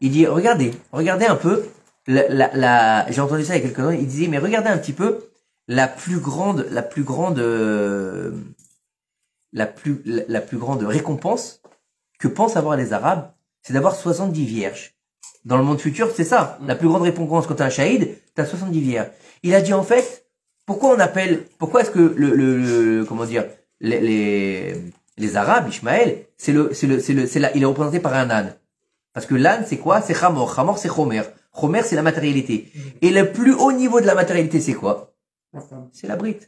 il dit regardez un peu. J'ai entendu ça il y a quelques années. Il disait mais regardez un petit peu la plus grande récompense que pensent avoir les Arabes, c'est d'avoir 70 vierges. Dans le monde futur, c'est ça. La plus grande récompense quand t'es un shahid, t'as 70 vierges. Il a dit en fait, pourquoi est-ce que les Arabes, Ishmaël, il est représenté par un âne. Parce que l'âne, c'est quoi? C'est Hamor. Hamor, c'est Homer. Homer, c'est la matérialité. Et le plus haut niveau de la matérialité, c'est quoi? C'est la bride.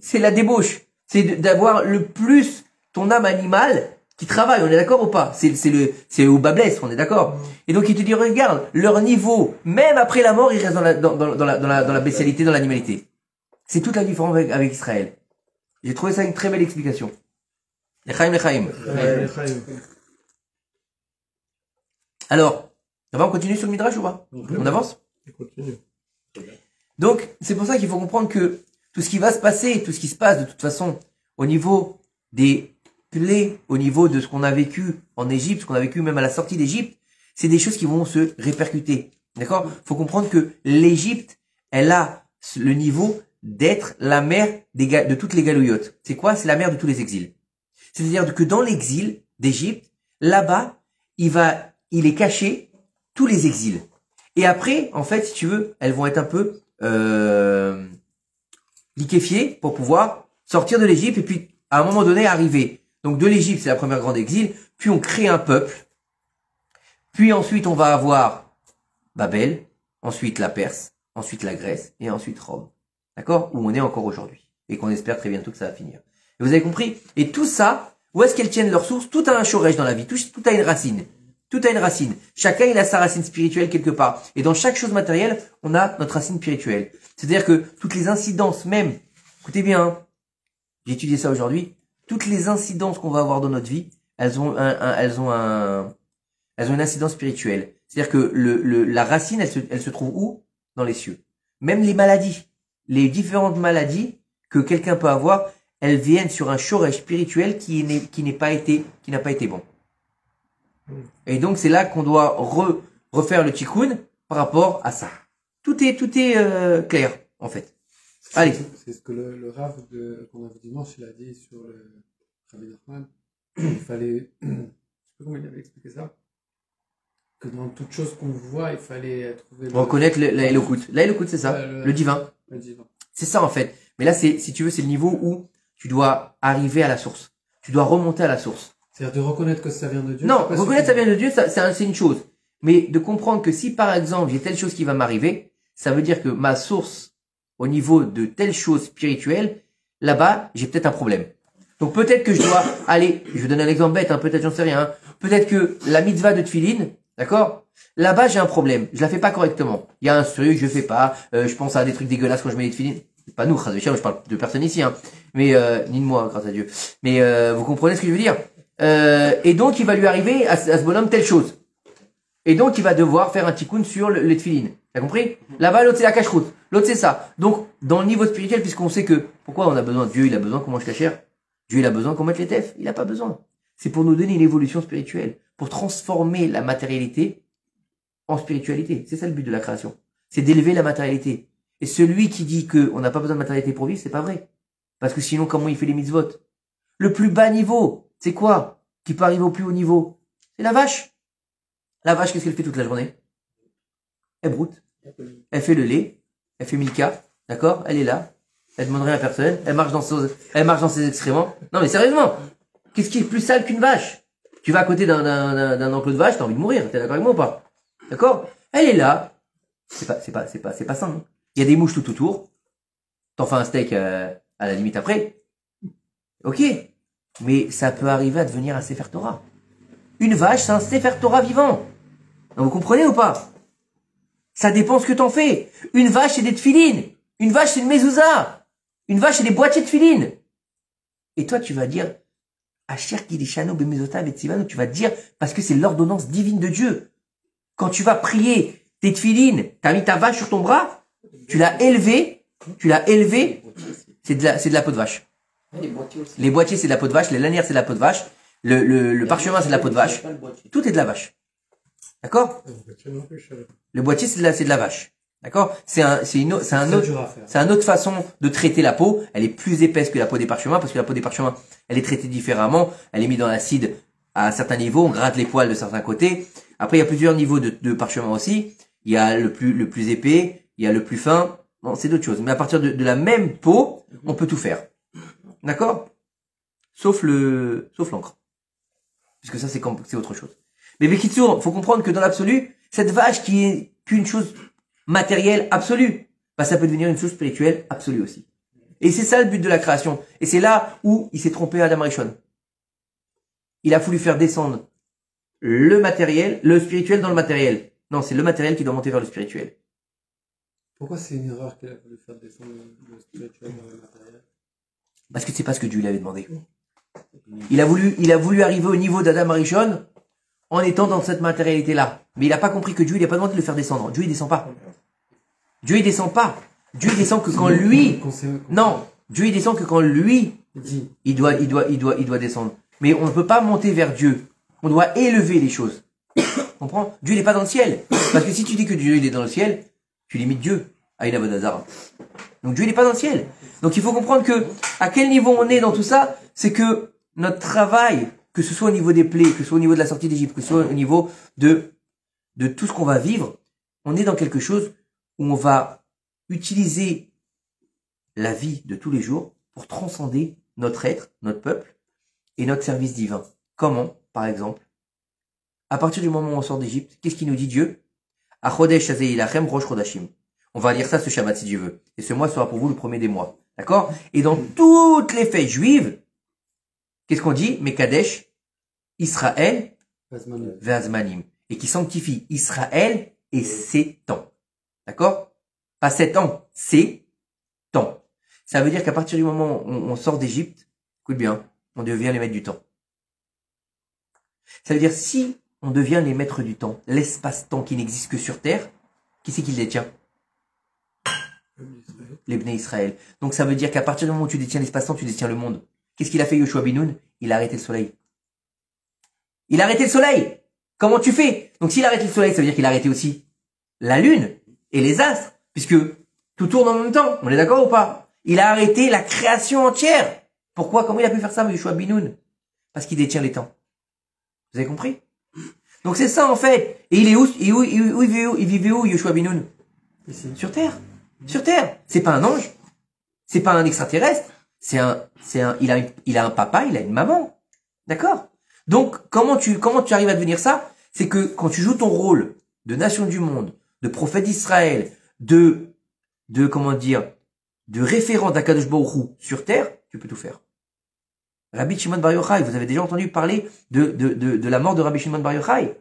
C'est la débauche. C'est d'avoir le plus ton âme animale qui travaille, on est d'accord ou pas? C'est au bas blesse, on est d'accord? Et donc il te dit, regarde, leur niveau, même après la mort, ils restent dans la bestialité, dans l'animalité. C'est toute la différence avec Israël. J'ai trouvé ça une très belle explication. Lechaim. Alors, on continue sur le Midrash ou pas? On avance? Donc, c'est pour ça qu'il faut comprendre que tout ce qui va se passer, tout ce qui se passe de toute façon, au niveau des plaies, au niveau de ce qu'on a vécu en Égypte, ce qu'on a vécu même à la sortie d'Égypte, c'est des choses qui vont se répercuter. D'accord? Faut comprendre que l'Égypte, elle a le niveau d'être la mère de toutes les galouillottes. C'est quoi? C'est la mère de tous les exils. C'est-à-dire que dans l'exil d'Égypte, là-bas, il est caché tous les exils. Et après, en fait, si tu veux, elles vont être un peu liquéfiées pour pouvoir sortir de l'Égypte et puis, à un moment donné, arriver. Donc de l'Égypte, c'est la première grande exil, puis on crée un peuple, puis ensuite on va avoir Babel, ensuite la Perse, ensuite la Grèce, et ensuite Rome. D'accord? Où on est encore aujourd'hui. Et qu'on espère très bientôt que ça va finir. Et vous avez compris? Et tout ça, où est-ce qu'elles tiennent leur source? Tout a un chorège dans la vie, tout a une racine. Tout a une racine. Chacun, il a sa racine spirituelle quelque part. Et dans chaque chose matérielle, on a notre racine spirituelle. C'est-à-dire que toutes les incidences même, écoutez bien, hein, j'ai étudié ça aujourd'hui, toutes les incidences qu'on va avoir dans notre vie, elles ont une incidence spirituelle. C'est-à-dire que la racine, elle se trouve où? Dans les cieux. Même les maladies, les différentes maladies que quelqu'un peut avoir, elles viennent sur un chorège spirituel qui n'a pas été bon. Et donc c'est là qu'on doit refaire le tikkun par rapport à ça. Tout est clair en fait. Allez. C'est ce que le Rav qu'on a vu dimanche, il a dit sur le Rabbi Nachman. Il fallait, je sais pas comment il avait expliqué ça, que dans toute chose qu'on voit, il fallait trouver... Reconnaître l'Elokut, c'est ça, le divin. Le divin. C'est ça en fait. Mais là, si tu veux, c'est le niveau où tu dois arriver à la source. Tu dois remonter à la source. C'est-à-dire de reconnaître que ça vient de Dieu. Non, reconnaître que ça vient de Dieu, c'est une chose. Mais de comprendre que si par exemple, j'ai telle chose qui va m'arriver, ça veut dire que ma source... au niveau de telles choses spirituelles, là-bas, j'ai peut-être un problème. Donc peut-être que je dois aller, je vais donner un exemple bête, hein, peut-être j'en sais rien, hein, peut-être que la mitzvah de Tfilin, d'accord? Là-bas, j'ai un problème, je la fais pas correctement. Il y a un truc, je fais pas, je pense à des trucs dégueulasses quand je mets les Tfilin. C'est pas nous, je parle de personne ici, hein, mais ni de moi, grâce à Dieu. Mais vous comprenez ce que je veux dire? Et donc, il va lui arriver à ce bonhomme telle chose. Et donc, il va devoir faire un tikkun sur les Tfilin. T'as compris? Là-bas, l'autre c'est la cache-route, l'autre c'est ça. Donc, dans le niveau spirituel, puisqu'on sait que, pourquoi on a besoin de Dieu? Il a besoin qu'on mange la chair. Dieu, il a besoin qu'on mette les tefs. Il n'a pas besoin. C'est pour nous donner une évolution spirituelle, pour transformer la matérialité en spiritualité. C'est ça le but de la création. C'est d'élever la matérialité. Et celui qui dit que on n'a pas besoin de matérialité pour vivre, c'est pas vrai. Parce que sinon, comment il fait les mitzvot? Le plus bas niveau, c'est quoi? Qui peut arriver au plus haut niveau? C'est la vache. La vache, qu'est-ce qu'elle fait toute la journée? Elle broute, elle fait le lait, elle fait Milka, d'accord? Elle est là, Elle demanderait à la personne, elle marche dans ses excréments. Non mais sérieusement, qu'est-ce qui est plus sale qu'une vache? Tu vas à côté d'un enclos de vache, t'as envie de mourir, t'es d'accord avec moi ou pas? D'accord? Elle est là. C'est pas sain. Hein. Il y a des mouches tout autour. T'en fais un steak à la limite après. Ok. Mais ça peut arriver à devenir un Sefer Torah. Une vache, c'est un Sefer Torah vivant. Non, vous comprenez ou pas? Ça dépend ce que t'en fais. Une vache, c'est des tefilines. Une vache, c'est une mezouza. Une vache, c'est des boîtiers de tefilines. Et toi, tu vas dire, tu vas dire, parce que c'est l'ordonnance divine de Dieu. Quand tu vas prier tes tefilines, t'as mis ta vache sur ton bras, tu l'as élevée, c'est de la peau de vache. Les boîtiers, c'est de la peau de vache, les lanières, c'est de la peau de vache, le parchemin, c'est de la peau de vache. Tout est de la vache. D'accord? Le boîtier, c'est de la vache. D'accord? C'est une autre façon de traiter la peau. Elle est plus épaisse que la peau des parchemins, parce que la peau des parchemins, elle est traitée différemment. Elle est mise dans l'acide à certains niveaux. On gratte les poils de certains côtés. Après, il y a plusieurs niveaux de parchemin aussi. Il y a le plus épais. Il y a le plus fin. Bon, c'est d'autres choses. Mais à partir de la même peau, on peut tout faire. D'accord? Sauf l'encre. Puisque ça, c'est autre chose. Mais Bekitsour, faut comprendre que dans l'absolu, cette vache qui est qu'une chose matérielle absolue, bah ça peut devenir une chose spirituelle absolue aussi. Et c'est ça le but de la création. Et c'est là où il s'est trompé Adam Rishon. Il a voulu faire descendre le spirituel dans le matériel. Non, c'est le matériel qui doit monter vers le spirituel. Pourquoi c'est une erreur qu'il a voulu faire descendre le spirituel dans le matériel? Parce que c'est pas ce que Dieu lui avait demandé. Il a voulu arriver au niveau d'Adam Rishon en étant dans cette matérialité-là. Mais il n'a pas compris que Dieu, il n'a pas demandé de le faire descendre. Dieu, il descend pas. Dieu, il descend pas. Dieu, il descend que quand lui... Non. Dieu, il descend que quand lui, il doit descendre. Mais on ne peut pas monter vers Dieu. On doit élever les choses. Tu comprends? Dieu, il n'est pas dans le ciel. Parce que si tu dis que Dieu, il est dans le ciel, tu limites Dieu à une Avodazara. Donc Dieu, il n'est pas dans le ciel. Donc il faut comprendre que, à quel niveau on est dans tout ça, c'est que notre travail, que ce soit au niveau des plaies, que ce soit au niveau de la sortie d'Égypte, que ce soit au niveau de tout ce qu'on va vivre, on est dans quelque chose où on va utiliser la vie de tous les jours pour transcender notre être, notre peuple et notre service divin. Comment, par exemple, à partir du moment où on sort d'Égypte, qu'est-ce qu'il nous dit Dieu? On va lire ça ce Shabbat si Dieu veut. Et ce mois sera pour vous le premier des mois. D'accord? Et dans toutes les fêtes juives, qu'est-ce qu'on dit? Mekadesh, Israël, Vazmanim. Et qui sanctifie Israël et ses temps. D'accord? Pas 7 ans, c'est temps. Ça veut dire qu'à partir du moment où on sort d'Égypte, écoute bien, on devient les maîtres du temps. Ça veut dire si on devient les maîtres du temps, l'espace-temps qui n'existe que sur Terre, qui c'est qui le détient? Les Bnei Israël. Donc ça veut dire qu'à partir du moment où tu détiens l'espace-temps, tu détiens le monde. Qu'est-ce qu'il a fait Yehoshua Binoun? Il a arrêté le soleil. Il a arrêté le soleil. Comment tu fais? Donc s'il arrête le soleil, ça veut dire qu'il a arrêté aussi la lune et les astres, puisque tout tourne en même temps. On est d'accord ou pas? Il a arrêté la création entière. Pourquoi? Comment il a pu faire ça Yehoshua Binoun? Parce qu'il détient les temps. Vous avez compris? Donc c'est ça en fait. Et il est où? Il vivait où Yehoshua Binoun? Sur Terre. Sur Terre. C'est pas un ange. C'est pas un extraterrestre. Il a un papa, il a une maman. D'accord? Donc, comment tu arrives à devenir ça? C'est que quand tu joues ton rôle de nation du monde, de prophète d'Israël, de référent d'Akadosh Baruch Hu sur terre, tu peux tout faire. Rabbi Shimon Bar Yochai, vous avez déjà entendu parler de la mort de Rabbi Shimon Bar Yochai.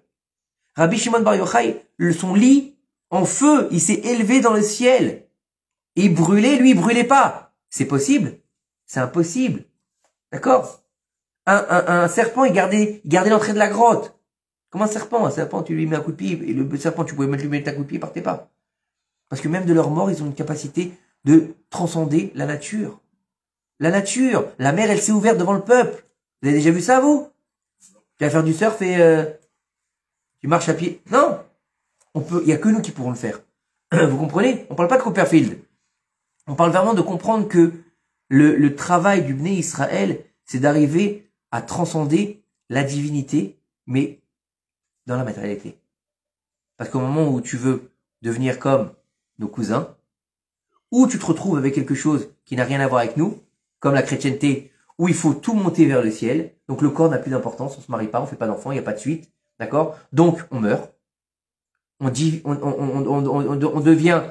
Rabbi Shimon Bar Yochai, son lit, en feu, il s'est élevé dans le ciel. Et lui, il brûlait pas. C'est possible? C'est impossible. D'accord? Un serpent, il gardait l'entrée de la grotte. Comment un serpent, tu lui mets un coup de pied, et le serpent, tu pouvais lui mettre un coup de pied, il partait pas. Parce que même de leur mort, ils ont une capacité de transcender la nature. La nature, la mer, elle s'est ouverte devant le peuple. Vous avez déjà vu ça, vous? Tu vas faire du surf et tu marches à pied. Non! Il y a que nous qui pourrons le faire. Vous comprenez? On parle pas de Copperfield. On parle vraiment de comprendre que le travail du Bnei Israël, c'est d'arriver à transcender la divinité, mais dans la matérialité. Parce qu'au moment où tu veux devenir comme nos cousins, ou tu te retrouves avec quelque chose qui n'a rien à voir avec nous, comme la chrétienté, où il faut tout monter vers le ciel, donc le corps n'a plus d'importance, on se marie pas, on fait pas d'enfant, il n'y a pas de suite, d'accord? Donc on meurt, on devient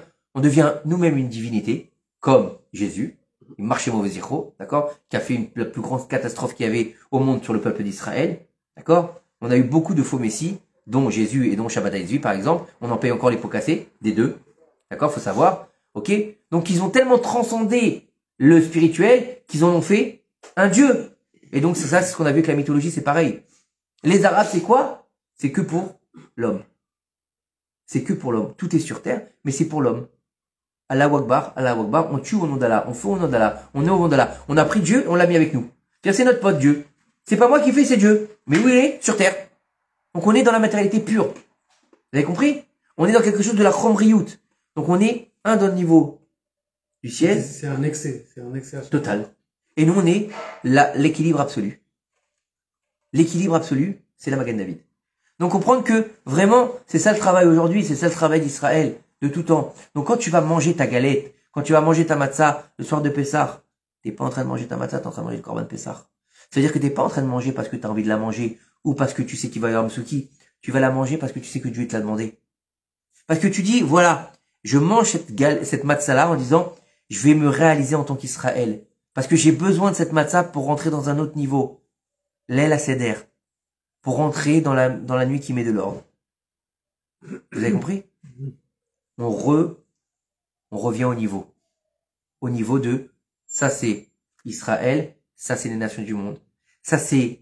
nous-mêmes une divinité, comme Jésus, il marchait mauvais zéro, d'accord, qui a fait la plus grande catastrophe qu'il y avait au monde sur le peuple d'Israël, d'accord? On a eu beaucoup de faux messies, dont Jésus et dont Shabbat Jésus, par exemple, on en paye encore les pots cassés, des deux, d'accord, faut savoir, ok? Donc ils ont tellement transcendé le spirituel qu'ils en ont fait un dieu. Et donc, c'est ça, c'est ce qu'on a vu avec la mythologie, c'est pareil. Les Arabes, c'est quoi? C'est que pour l'homme. C'est que pour l'homme. Tout est sur terre, mais c'est pour l'homme. Allah Akbar, Allah Akbar, on tue au nom d'Allah, on fait au nom d'Allah, on est au nom d'Allah. On a pris Dieu, on l'a mis avec nous. C'est notre pote, Dieu. C'est pas moi qui fais, c'est Dieu. Mais où il est? Sur terre. Donc, on est dans la matérialité pure. Vous avez compris? On est dans quelque chose de la Khomriout. Donc, on est un dans le niveau du ciel. C'est un excès. C'est un excès total. Et nous, on est l'équilibre absolu. L'équilibre absolu, c'est la Magan David. Donc, comprendre que, vraiment, c'est ça le travail aujourd'hui, c'est ça le travail d'Israël, de tout temps. Donc, quand tu vas manger ta galette, quand tu vas manger ta matzah, le soir de Pessah, t'es pas en train de manger ta matzah, t'es en train de manger le korban de Pessah. C'est-à-dire que t'es pas en train de manger parce que t'as envie de la manger, ou parce que tu sais qu'il va y avoir un msouki. Tu vas la manger parce que tu sais que Dieu te l'a demandé. Parce que tu dis, voilà, je mange cette matzah-là en disant, je vais me réaliser en tant qu'Israël. Parce que j'ai besoin de cette matzah pour rentrer dans un autre niveau. L'aile à céder. Pour rentrer dans la nuit qui met de l'ordre. Vous avez compris? On revient au niveau. Au niveau de, ça c'est Israël, ça c'est les nations du monde. Ça c'est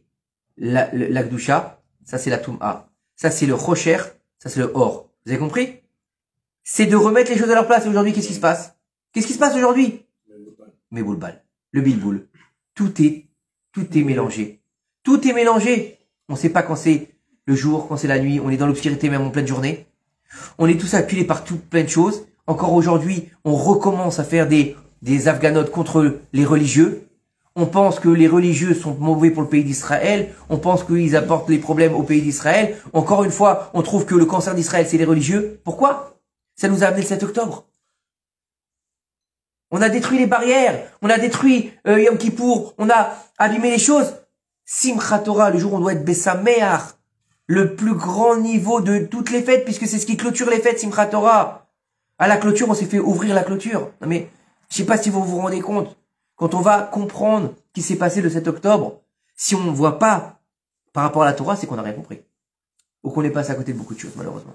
la Gdusha, ça c'est la Toum'a. Ça c'est le Rocher, ça c'est le Or. Vous avez compris? C'est de remettre les choses à leur place. Aujourd'hui, qu'est-ce qui se passe? Qu'est-ce qui se passe aujourd'hui? Mes boules balles. Le bilboul. Tout est mélangé. Tout est mélangé. On sait pas quand c'est le jour, quand c'est la nuit. On est dans l'obscurité même en pleine journée. On est tous acculés par tout plein de choses. Encore aujourd'hui, on recommence à faire des afghanotes contre les religieux. On pense que les religieux sont mauvais pour le pays d'Israël. On pense qu'ils apportent les problèmes au pays d'Israël. Encore une fois, on trouve que le cancer d'Israël, c'est les religieux. Pourquoi? Ça nous a amené le 7 octobre. On a détruit les barrières, on a détruit Yom Kippour, on a abîmé les choses. Simchat Torah, le jour où on doit être Bessamehar, le plus grand niveau de toutes les fêtes, puisque c'est ce qui clôture les fêtes, Simchat Torah. À la clôture, on s'est fait ouvrir la clôture. Non mais, je sais pas si vous vous rendez compte, quand on va comprendre ce qui s'est passé le 7 octobre, si on ne voit pas par rapport à la Torah, c'est qu'on n'a rien compris. Ou qu'on est passé à côté de beaucoup de choses, malheureusement.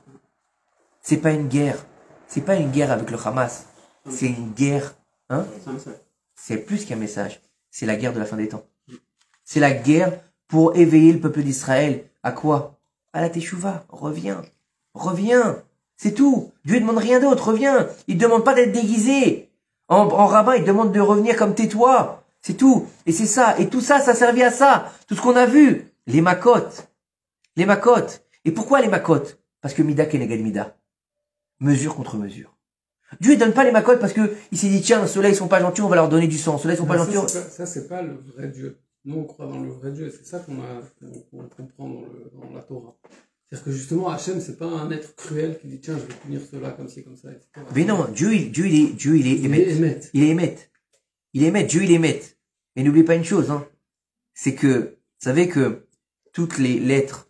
C'est pas une guerre. C'est pas une guerre avec le Hamas. C'est une guerre. Hein? C'est plus qu'un message. C'est la guerre de la fin des temps. C'est la guerre pour éveiller le peuple d'Israël. À quoi? À la Teshuvah. Reviens. Reviens. C'est tout. Dieu ne demande rien d'autre. Reviens. Il ne demande pas d'être déguisé. En rabbin, il demande de revenir comme tais-toi. C'est tout. Et c'est ça. Et tout ça, ça servait à ça. Tout ce qu'on a vu. Les makotes. Les makotes. Et pourquoi les makotes? Parce que mida keneged mida. Mesure contre mesure. Dieu ne donne pas les macotes parce que il s'est dit tiens, ceux-là ils sont pas gentils, on va leur donner du sang. Ceux-là ils sont pas gentils. Ça c'est pas le vrai Dieu. Nous on croit dans le vrai Dieu. C'est ça qu'on comprend dans la Torah. C'est-à-dire que justement Hachem c'est pas un être cruel qui dit tiens je vais punir ceux-là comme ci comme ça. Etc. Mais non, Dieu il est émet. Mais n'oubliez pas une chose, hein, c'est que vous savez que toutes les lettres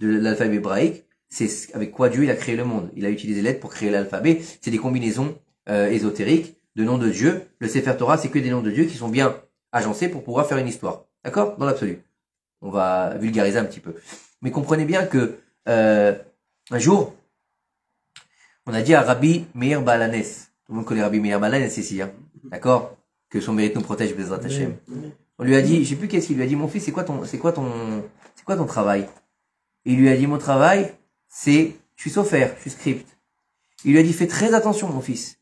de l'alphabet hébraïque, c'est avec quoi Dieu il a créé le monde. Il a utilisé les lettres pour créer l'alphabet. C'est des combinaisons ésotériques de noms de Dieu. Le Sefer Torah, c'est que des noms de Dieu qui sont bien agencés pour pouvoir faire une histoire. D'accord? Dans l'absolu. On va vulgariser un petit peu. Mais comprenez bien que un jour, on a dit à Rabbi Meir Balanes. Tout le monde connaît Rabbi Meir Balanes ici, hein? D'accord? Que son mérite nous protège, Bezrat Hashem. On lui a dit, je sais plus qu'est-ce qu'il lui a dit, mon fils, c'est quoi ton travail? Il lui a dit, mon travail, c'est, je suis sophère, je suis script. Il lui a dit, fais très attention, mon fils.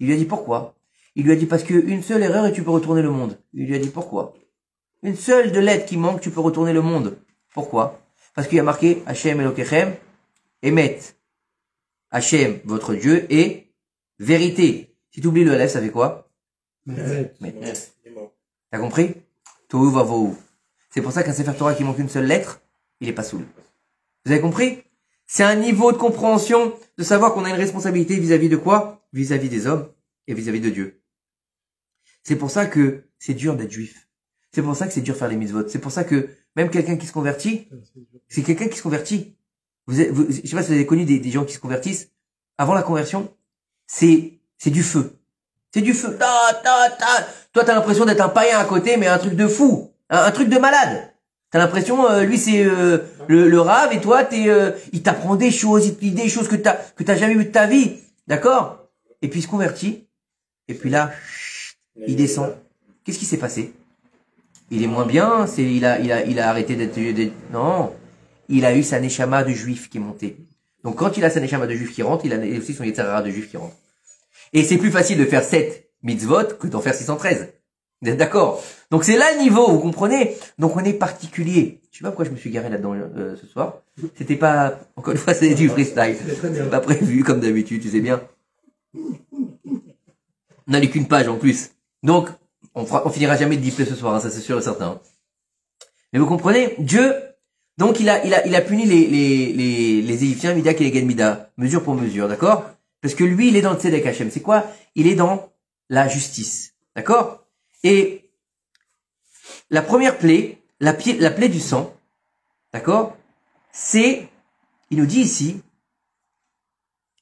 Il lui a dit, pourquoi? Il lui a dit, parce que une seule erreur et tu peux retourner le monde. Il lui a dit, pourquoi? Une seule de lettres qui manque, tu peux retourner le monde. Pourquoi? Parce qu'il y a marqué, Hachem Elokechem, Emet. Hachem, votre Dieu, est vérité. Si tu oublies le Aleph, ça fait quoi? Met. T'as compris? Tohu vavohu. C'est pour ça qu'un Sefer Torah qui manque une seule lettre, il est pas saoul. Vous avez compris? C'est un niveau de compréhension, de savoir qu'on a une responsabilité vis-à-vis de quoi? Vis-à-vis des hommes et vis-à-vis de Dieu. C'est pour ça que c'est dur d'être juif. C'est pour ça que c'est dur de faire les mitzvot. C'est pour ça que même quelqu'un qui se convertit, c'est quelqu'un qui se convertit. Je ne sais pas si vous avez connu des gens qui se convertissent. Avant la conversion, c'est du feu. C'est du feu. Toi, t'as l'impression d'être un païen à côté, mais un truc de fou, un truc de malade. T'as l'impression, lui c'est le rave, et toi il t'apprend des choses, il te dit des choses que t'as jamais vu de ta vie, d'accord? Et puis il se convertit, et puis là, il descend. Qu'est-ce qui s'est passé? Il est moins bien, il a arrêté d'être... Non, il a eu sa neshama de juif qui est montée. Donc quand il a sa neshama de juif qui rentre, il a aussi son yetzara de juif qui rentre. Et c'est plus facile de faire 7 mitzvot que d'en faire 613. Vous êtes d'accord? Donc c'est là le niveau, vous comprenez? Donc on est particulier. Je sais pas pourquoi je me suis garé là-dedans ce soir. C'était pas, encore une fois, c'était du freestyle. C'était pas prévu comme d'habitude, tu sais bien. On n'a lu qu'une page en plus. Donc on finira jamais de dipler ce soir, hein, ça c'est sûr et certain. Mais vous comprenez? Dieu, donc il a puni les Égyptiens, Mida et les Ganmida, mesure pour mesure, d'accord? Parce que lui, il est dans le Tzedek Hachem. C'est quoi? Il est dans la justice, d'accord? Et la première plaie, la plaie du sang, d'accord, c'est, il nous dit ici,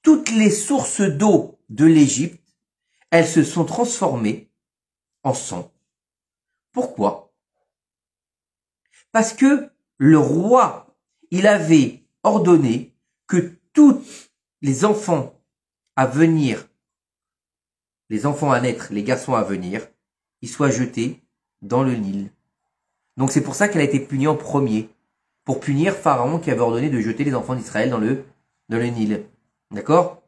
toutes les sources d'eau de l'Égypte, elles se sont transformées en sang. Pourquoi? Parce que le roi, il avait ordonné que tous les enfants à venir, les enfants à naître, les garçons à venir, il soit jeté dans le Nil. Donc c'est pour ça qu'elle a été punie en premier, pour punir Pharaon qui avait ordonné de jeter les enfants d'Israël dans le Nil. D'accord?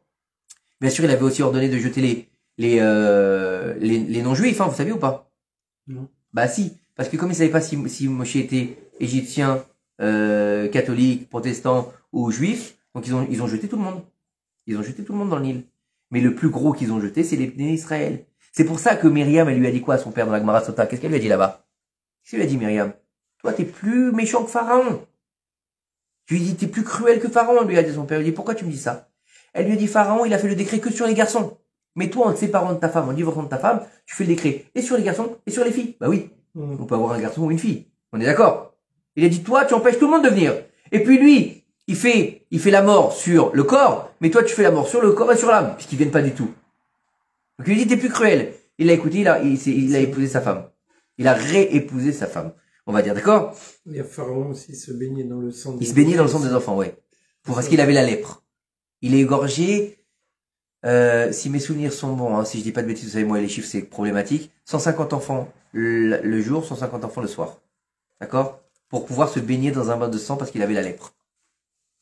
Bien sûr, il avait aussi ordonné de jeter les non-juifs, hein, vous savez ou pas? Non. Bah si, parce que comme ils ne savaient pas si Moshe était égyptien, catholique, protestant ou juif, donc ils ont jeté tout le monde. Ils ont jeté tout le monde dans le Nil. Mais le plus gros qu'ils ont jeté, c'est les nés d'Israël. C'est pour ça que Myriam, elle lui a dit quoi à son père dans la Gemara Sota? Qu'est-ce qu'elle lui a dit là-bas? Qu'est-ce qu'elle lui a dit, Myriam? Toi, t'es plus méchant que Pharaon. Tu lui dis, t'es plus cruel que Pharaon, lui a dit son père. Il lui dit, pourquoi tu me dis ça? Elle lui a dit, Pharaon, il a fait le décret que sur les garçons. Mais toi, en te séparant de ta femme, en divorçant de ta femme, tu fais le décret et sur les garçons et sur les filles. Bah oui, on peut avoir un garçon ou une fille. On est d'accord? Il a dit, toi, tu empêches tout le monde de venir. Et puis lui, il fait la mort sur le corps, mais toi, tu fais la mort sur le corps et sur l'âme, puisqu'ils viennent pas du tout. Donc il lui dit, t'es plus cruel. Il l'a écouté, il a épousé sa femme. Il a réépousé sa femme, on va dire, d'accord? Il y a Pharaon aussi, se baignait dans le sang des enfants. Il se baignait dans le sang des enfants, ouais. Parce qu'il avait la lèpre. Il est égorgé, si mes souvenirs sont bons, hein, si je dis pas de bêtises, vous savez, moi, les chiffres, c'est problématique. 150 enfants le jour, 150 enfants le soir. D'accord? Pour pouvoir se baigner dans un bain de sang parce qu'il avait la lèpre.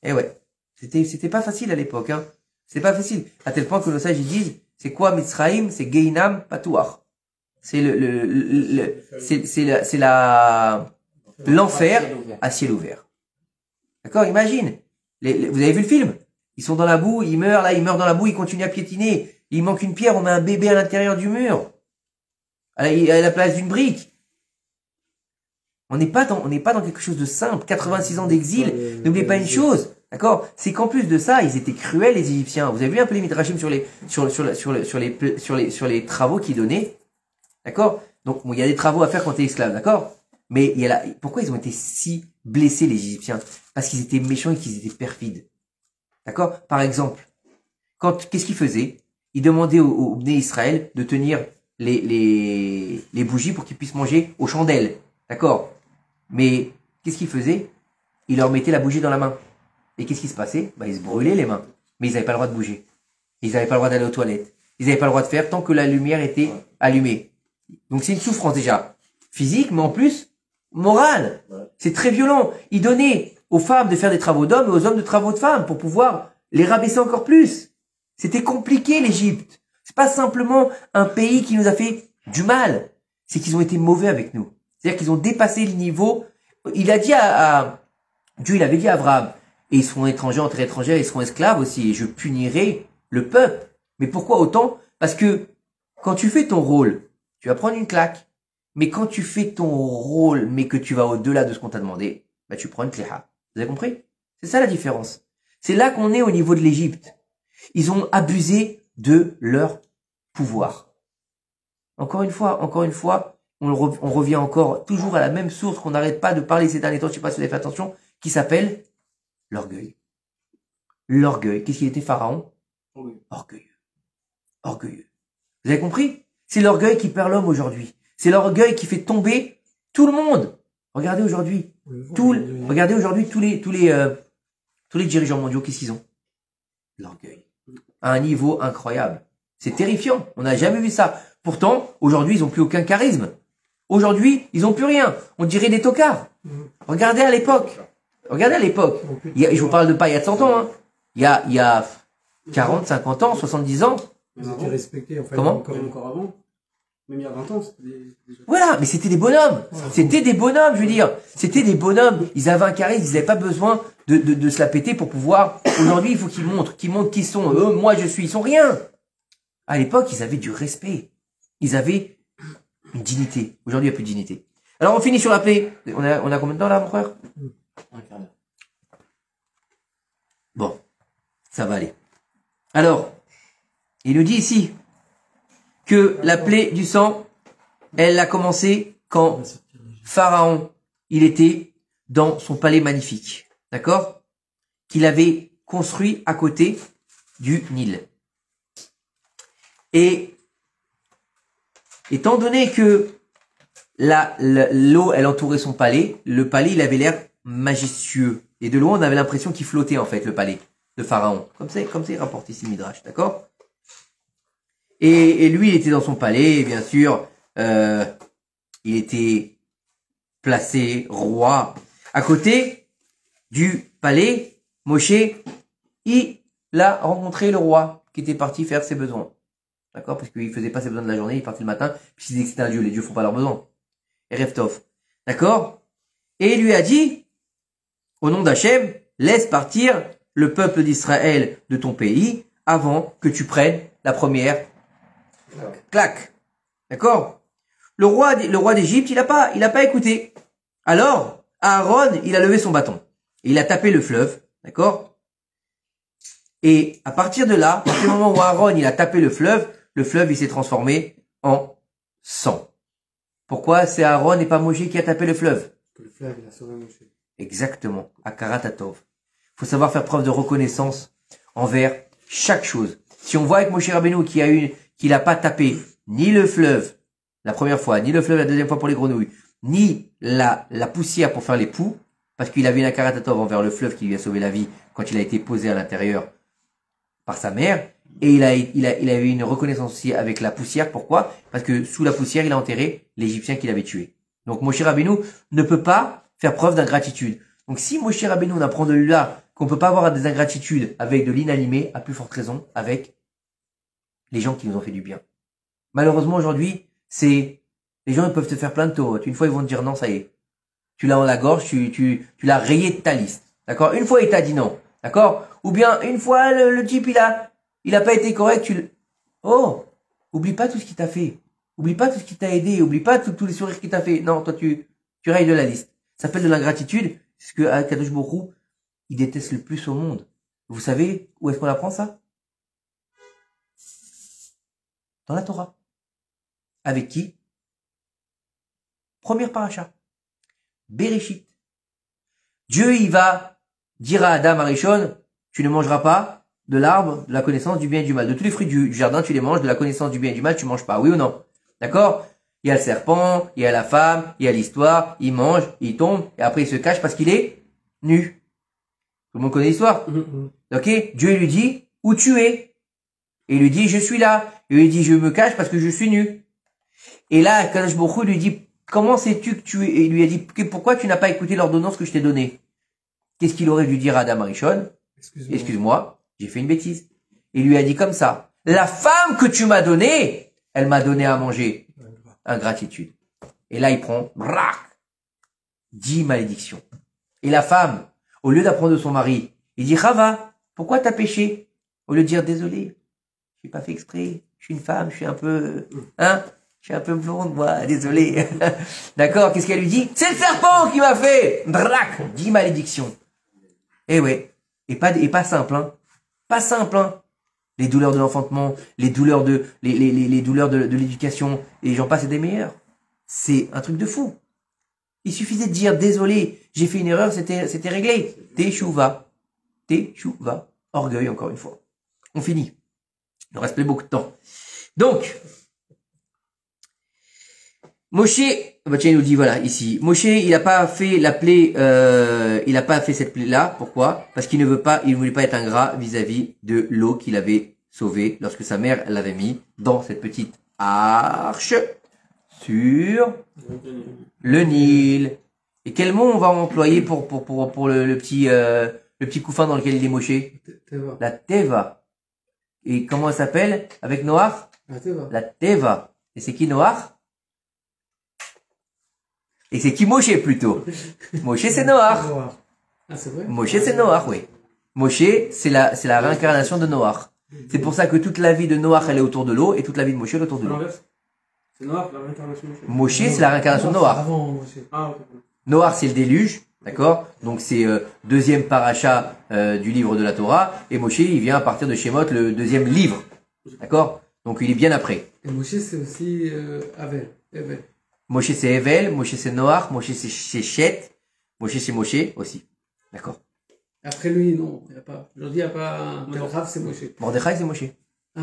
Eh ouais. C'était pas facile à l'époque, hein. C'était pas facile. À tel point que nos sages, ils disent, c'est quoi Mitzrayim? C'est Geinam Patouar. C'est l'enfer à ciel ouvert. D'accord? Imagine. Vous avez vu le film? Ils sont dans la boue, ils meurent, là, ils meurent dans la boue, ils continuent à piétiner. Il manque une pierre, on met un bébé à l'intérieur du mur. À la place d'une brique. On n'est pas dans quelque chose de simple. 86 ans d'exil. N'oubliez pas une chose. D'accord, c'est qu'en plus de ça, ils étaient cruels les Égyptiens. Vous avez vu un peu les midrashim sur les travaux qu'ils donnaient, d'accord? Donc bon, il y a des travaux à faire quand t'es esclave, d'accord? Mais il y a pourquoi ils ont été si blessés les Égyptiens? Parce qu'ils étaient méchants et qu'ils étaient perfides, d'accord? Par exemple, qu'est-ce qu'ils faisaient? Ils demandaient aux Bnei Israël de tenir les bougies pour qu'ils puissent manger aux chandelles, d'accord? Mais qu'est-ce qu'ils faisaient? Ils leur mettaient la bougie dans la main. Et qu'est-ce qui se passait? Bah, ils se brûlaient les mains. Mais ils n'avaient pas le droit de bouger. Ils n'avaient pas le droit d'aller aux toilettes. Ils n'avaient pas le droit de faire tant que la lumière était allumée. Donc c'est une souffrance déjà. Physique, mais en plus, morale. C'est très violent. Ils donnaient aux femmes de faire des travaux d'hommes et aux hommes de travaux de femmes pour pouvoir les rabaisser encore plus. C'était compliqué l'Égypte. C'est pas simplement un pays qui nous a fait du mal. C'est qu'ils ont été mauvais avec nous. C'est-à-dire qu'ils ont dépassé le niveau. Il a dit Dieu, il avait dit à Abraham, et ils seront étrangers entre étrangers, ils seront esclaves aussi, et je punirai le peuple. Mais pourquoi autant? Parce que quand tu fais ton rôle, tu vas prendre une claque. Mais quand tu fais ton rôle, mais que tu vas au-delà de ce qu'on t'a demandé, bah tu prends une cléha. Vous avez compris? C'est ça la différence. C'est là qu'on est au niveau de l'Égypte. Ils ont abusé de leur pouvoir. Encore une fois, on revient encore toujours à la même source qu'on n'arrête pas de parler ces derniers temps, je ne sais pas si vous avez fait attention, qui s'appelle l'orgueil. L'orgueil. Qu'est-ce qu'il était, Pharaon? Orgueilleux. Orgueilleux. Vous avez compris? C'est l'orgueil qui perd l'homme aujourd'hui. C'est l'orgueil qui fait tomber tout le monde. Regardez aujourd'hui. Regardez aujourd'hui tous les dirigeants mondiaux, qu'est-ce qu'ils ont? L'orgueil. À un niveau incroyable. C'est terrifiant. On n'a jamais vu ça. Pourtant, aujourd'hui, ils n'ont plus aucun charisme. Aujourd'hui, ils n'ont plus rien. On dirait des tocards. Regardez à l'époque. Je vous parle de pas il y a 100 ans. Hein. Il y a 40, 50 ans, 70 ans. Ils étaient respectés, en fait. Comment? Encore avant. Même il y a 20 ans, c'était des... Voilà, mais c'était des bonhommes. C'était des bonhommes, je veux dire. C'était des bonhommes. Ils avaient un charisme, ils n'avaient pas besoin de se la péter pour pouvoir... Aujourd'hui, il faut qu'ils montrent qui sont eux, moi je suis, ils sont rien. À l'époque, ils avaient du respect. Ils avaient une dignité. Aujourd'hui, il n'y a plus de dignité. Alors, on finit sur la paix. On a combien de temps là, mon frère? Un quart d'heure. Bon, ça va aller. Alors, il nous dit ici que la plaie du sang, elle a commencé quand Pharaon, il était dans son palais magnifique, d'accord? Qu'il avait construit à côté du Nil. Et étant donné que l'eau, elle entourait son palais, le palais, il avait l'air majestueux. Et de loin, on avait l'impression qu'il flottait, en fait, le palais de Pharaon. Comme c'est rapporté ici, Midrash, d'accord? Et lui, il était dans son palais, et bien sûr, il était placé roi. À côté du palais, Moshe, il a rencontré le roi, qui était parti faire ses besoins. D'accord? Parce qu'il faisait pas ses besoins de la journée, il partait le matin, puisqu'il disait que c'était un dieu, les dieux font pas leurs besoins. Et Reftov. D'accord? Et il lui a dit, au nom d'Hachem, laisse partir le peuple d'Israël de ton pays, avant que tu prennes la première claque. D'accord? Le roi d'Égypte, il a pas écouté. Alors, Aaron, il a levé son bâton. Et il a tapé le fleuve. D'accord? Et à partir de là, à partir du moment où Aaron, il a tapé le fleuve, il s'est transformé en sang. Pourquoi c'est Aaron et pas Moshe qui a tapé le fleuve? Le fleuve, il a sauvé Moshe. Exactement. À Karatatov. Faut savoir faire preuve de reconnaissance envers chaque chose. Si on voit avec Moshe Rabbeinu qu'il a pas tapé ni le fleuve la première fois, ni le fleuve la deuxième fois pour les grenouilles, ni la poussière pour faire les poux, parce qu'il avait une Akarat Hatov envers le fleuve qui lui a sauvé la vie quand il a été posé à l'intérieur par sa mère, et il a eu une reconnaissance aussi avec la poussière. Pourquoi? Parce que sous la poussière, il a enterré l'Égyptien qui l'avait tué. Donc Moshe Rabbeinu ne peut pas faire preuve d'ingratitude. Donc si Moshe Rabbeinu, on apprend de là qu'on peut pas avoir des ingratitudes avec de l'inanimé, à plus forte raison avec les gens qui nous ont fait du bien. Malheureusement, aujourd'hui, les gens, ils peuvent te faire plein de taureaux. Une fois, ils vont te dire non, ça y est. Tu l'as en la gorge, tu l'as rayé de ta liste. D'accord? Une fois, il t'a dit non. D'accord? Ou bien, une fois, le type, il a pas été correct, oh! Oublie pas tout ce qu'il t'a fait. Oublie pas tout ce qui t'a aidé. Oublie pas tous les sourires qu'il t'a fait. Non, toi, tu rayes de la liste. Ça s'appelle de l'ingratitude. C'est ce que Kadosh Borou, il déteste le plus au monde. Vous savez où est-ce qu'on apprend ça? Dans la Torah. Avec qui? Première paracha. Bereshit. Dieu, il va dire à Adam Arishon, tu ne mangeras pas de l'arbre de la connaissance du bien et du mal. De tous les fruits du jardin, tu les manges, de la connaissance du bien et du mal, tu manges pas. Oui ou non? D'accord? Il y a le serpent, il y a la femme, il y a l'histoire, il mange, il tombe, et après il se cache parce qu'il est nu. Tout le monde connaît l'histoire. Ok? Dieu lui dit, où tu es? Et il lui dit, je suis là. Et il lui dit, je me cache parce que je suis nu. Et là, Kadosh Baruch Hu lui dit, comment sais-tu que tu es? Et il lui a dit, pourquoi tu n'as pas écouté l'ordonnance que je t'ai donnée? Qu'est-ce qu'il aurait dû dire à Adam Arishon? Excuse-moi, j'ai fait une bêtise. Et il lui a dit comme ça, la femme que tu m'as donnée, elle m'a donné à manger. Ingratitude. Et là, il prend, 10 malédictions. Et la femme, au lieu d'apprendre de son mari, il dit, Chava, pourquoi t'as péché? Au lieu de dire, désolé, j'ai pas fait exprès, je suis une femme, je suis un peu, blonde, moi, désolé. D'accord, qu'est-ce qu'elle lui dit? C'est le serpent qui m'a fait! 10 malédictions. Eh ouais. Et pas simple, hein. Pas simple, hein. les douleurs de l'enfantement, les douleurs de l'éducation, et j'en passe, et des meilleurs. C'est un truc de fou. Il suffisait de dire désolé, j'ai fait une erreur, c'était réglé. Teshuva, orgueil encore une fois. On finit. Il ne reste plus beaucoup de temps. Donc, Moshe, bah tiens, il nous dit voilà ici, Moshe, il n'a pas fait la plaie, il n'a pas fait cette plaie là. Pourquoi? Parce qu'il ne veut pas, il ne voulait pas être ingrat vis-à-vis de l'eau qu'il avait sauvée lorsque sa mère l'avait mis dans cette petite arche sur le Nil. Et quel mot on va employer pour le petit couffin dans lequel il est Moshe? La Teva. Et comment elle s'appelle avec Noah? La Teva. La Teva. Et c'est qui Noah? Et c'est qui Moshe plutôt? Moshe c'est Noah. Ah, c'est vrai? Moshe c'est Noah, oui. Moshe c'est la réincarnation de Noah. C'est pour ça que toute la vie de Noah elle est autour de l'eau et toute la vie de Moshe est autour de l'eau. C'est Noah la réincarnation de Moshe. Moshe c'est la réincarnation de Noah. Noah c'est le déluge, d'accord? Donc c'est deuxième paracha du livre de la Torah et Moshe il vient à partir de Shemot le deuxième livre, d'accord? Donc il est bien après. Et Moshe c'est aussi Avel. Avel. Moshe c'est Evel, Moshe c'est Noach, Moshe c'est Chet, Moshe c'est Moshe aussi. D'accord. Après lui, non, il n'y a pas. Aujourd'hui, il n'y a pas. Rachav c'est Moshe. Mordechai c'est Moshe. Ah,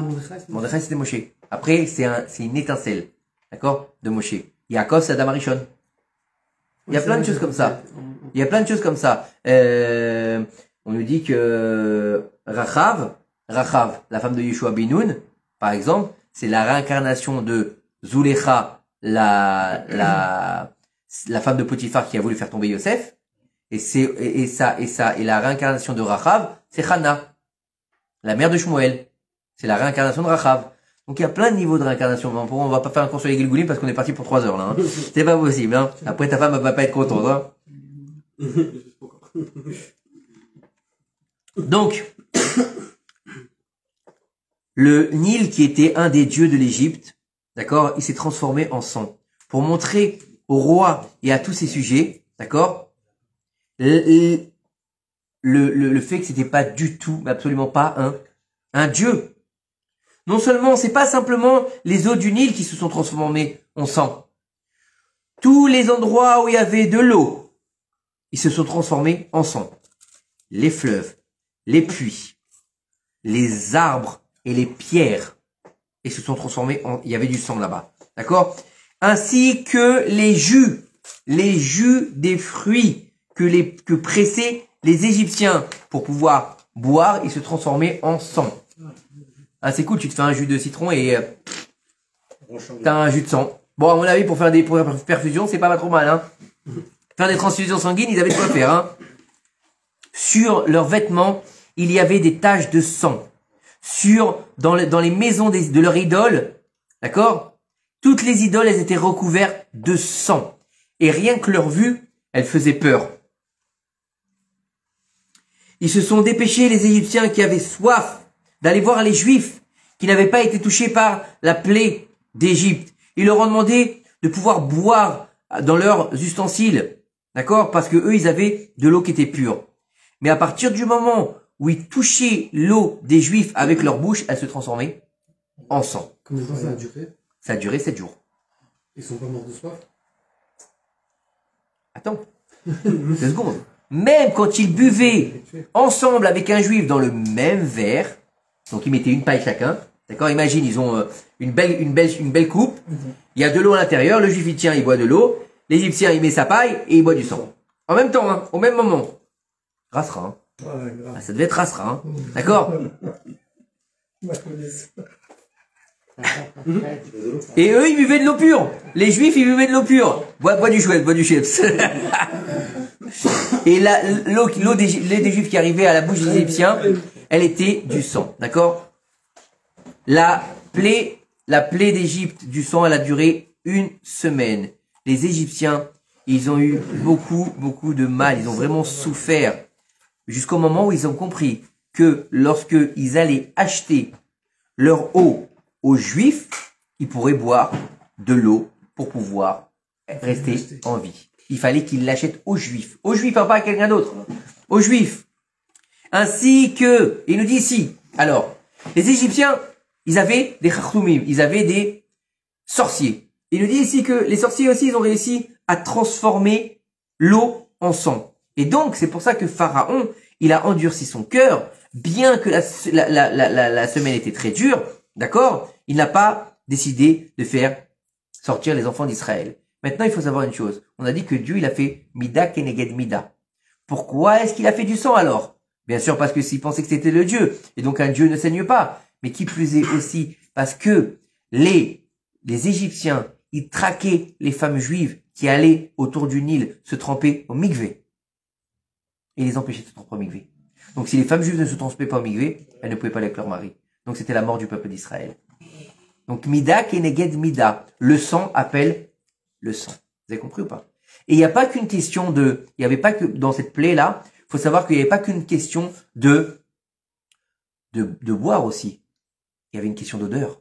Mordechai c'était Moshe. Après, c'est une étincelle, d'accord, de Moshe. Yaakov c'est Adam Arishon. Il y a plein de choses comme ça. Il y a plein de choses comme ça. On nous dit que Rachav, la femme de Yeshua Binoun, par exemple, c'est la réincarnation de Zulecha, la femme de Potiphar qui a voulu faire tomber Yosef, et c'est, et la réincarnation de Rachav, c'est Hana, la mère de Shmuel. C'est la réincarnation de Rachav. Donc il y a plein de niveaux de réincarnation. On va pas faire un cours sur les Gilgoulim parce qu'on est parti pour 3 heures, là, hein. C'est pas possible, hein. Après ta femme, elle va pas être contente, hein. Donc, le Nil qui était un des dieux de l'Égypte, d'accord, il s'est transformé en sang pour montrer au roi et à tous ses sujets, d'accord, le fait que c'était pas du tout, absolument pas un dieu. Non seulement c'est pas simplement les eaux du Nil qui se sont transformées en sang. Tous les endroits où il y avait de l'eau, ils se sont transformés en sang. Les fleuves, les puits, les arbres et les pierres. Et se sont transformés en, il y avait du sang là-bas, d'accord? Ainsi que les jus des fruits que pressaient les Égyptiens pour pouvoir boire, ils se transformaient en sang. Ah, c'est cool, tu te fais un jus de citron et t'as un jus de sang. Bon, à mon avis, pour faire des perfusions, c'est pas trop mal, hein. Faire des transfusions sanguines, ils avaient de quoi faire, hein. Sur leurs vêtements, il y avait des taches de sang. Dans les maisons de leur idole, d'accord? Toutes les idoles, elles étaient recouvertes de sang. Et rien que leur vue, elles faisaient peur. Ils se sont dépêchés, les Égyptiens qui avaient soif, d'aller voir les Juifs qui n'avaient pas été touchés par la plaie d'Égypte. Ils leur ont demandé de pouvoir boire dans leurs ustensiles, d'accord? Parce que eux, ils avaient de l'eau qui était pure. Mais à partir du moment où ils touchaient l'eau des Juifs avec leur bouche, elle se transformait en sang. Combien de temps ça a duré? Ça a duré 7 jours. Ils sont pas morts de soif? Attends, 2 secondes. Même quand ils buvaient ensemble avec un Juif dans le même verre, donc ils mettaient une paille chacun, d'accord? Imagine, ils ont une belle coupe, il y a de l'eau à l'intérieur, le Juif il tient, il boit de l'eau, l'Égyptien il met sa paille et il boit du sang. En même temps, hein, au même moment. Rassera, hein. Ouais, ah, ça devait être Asra, hein. D'accord. Et eux, ils buvaient de l'eau pure. Les Juifs, ils buvaient de l'eau pure. Bois du chouette, bois du chips. Et l'eau des Juifs qui arrivait à la bouche des Égyptiens, elle était du sang. D'accord. La plaie d'Égypte du sang, elle a duré 1 semaine. Les Égyptiens, ils ont eu beaucoup, beaucoup de mal. Ils ont vraiment souffert. Jusqu'au moment où ils ont compris que lorsque ils allaient acheter leur eau aux Juifs, ils pourraient boire de l'eau pour pouvoir rester en vie. Il fallait qu'ils l'achètent aux Juifs. Aux Juifs, pas à quelqu'un d'autre. Aux Juifs. Ainsi que, il nous dit ici, alors, Les Égyptiens, ils avaient des Khachloumim, ils avaient des sorciers. Il nous dit ici que les sorciers aussi, ils ont réussi à transformer l'eau en sang. Et donc, c'est pour ça que Pharaon, il a endurci son cœur, bien que la semaine était très dure, d'accord? Il n'a pas décidé de faire sortir les enfants d'Israël. Maintenant, il faut savoir une chose. On a dit que Dieu, il a fait Mida Keneged Mida. Pourquoi est-ce qu'il a fait du sang alors? Bien sûr, parce que s'il pensait que c'était le Dieu. Et donc, un Dieu ne saigne pas. Mais qui plus est aussi, parce que les Égyptiens, ils traquaient les femmes juives qui allaient autour du Nil se tremper au Mikveh. Et les empêchaient de se tremper au Mikveh. Donc, si les femmes juives ne se trempaient pas au Mikveh, elles ne pouvaient pas aller avec leur mari. Donc, c'était la mort du peuple d'Israël. Donc, Mida Keneged Mida. Le sang appelle le sang. Vous avez compris ou pas? Et il n'y a pas qu'une question de... Il n'y avait pas que... Dans cette plaie-là, il faut savoir qu'il n'y avait pas qu'une question de boire aussi. Il y avait une question d'odeur.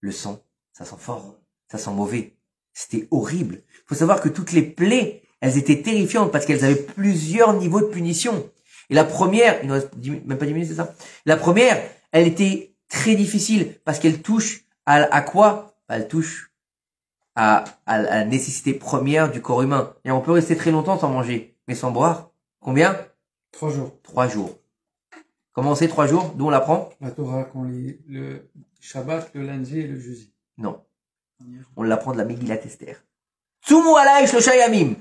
Le sang, ça sent fort. Ça sent mauvais. C'était horrible. Il faut savoir que toutes les plaies, elles étaient terrifiantes parce qu'elles avaient plusieurs niveaux de punition. Et la première... Il ne reste même pas 10 minutes, c'est ça? La première, elle était très difficile parce qu'elle touche à quoi? Elle touche à la nécessité première du corps humain. Et on peut rester très longtemps sans manger, mais sans boire. Combien? 3 jours. 3 jours. Comment on sait 3 jours? D'où on l'apprend? La Torah qu'on lit le Shabbat, le lundi et le jeudi. Non. On l'apprend de la Megillat Esther. Tsumu alai shlosha yamim.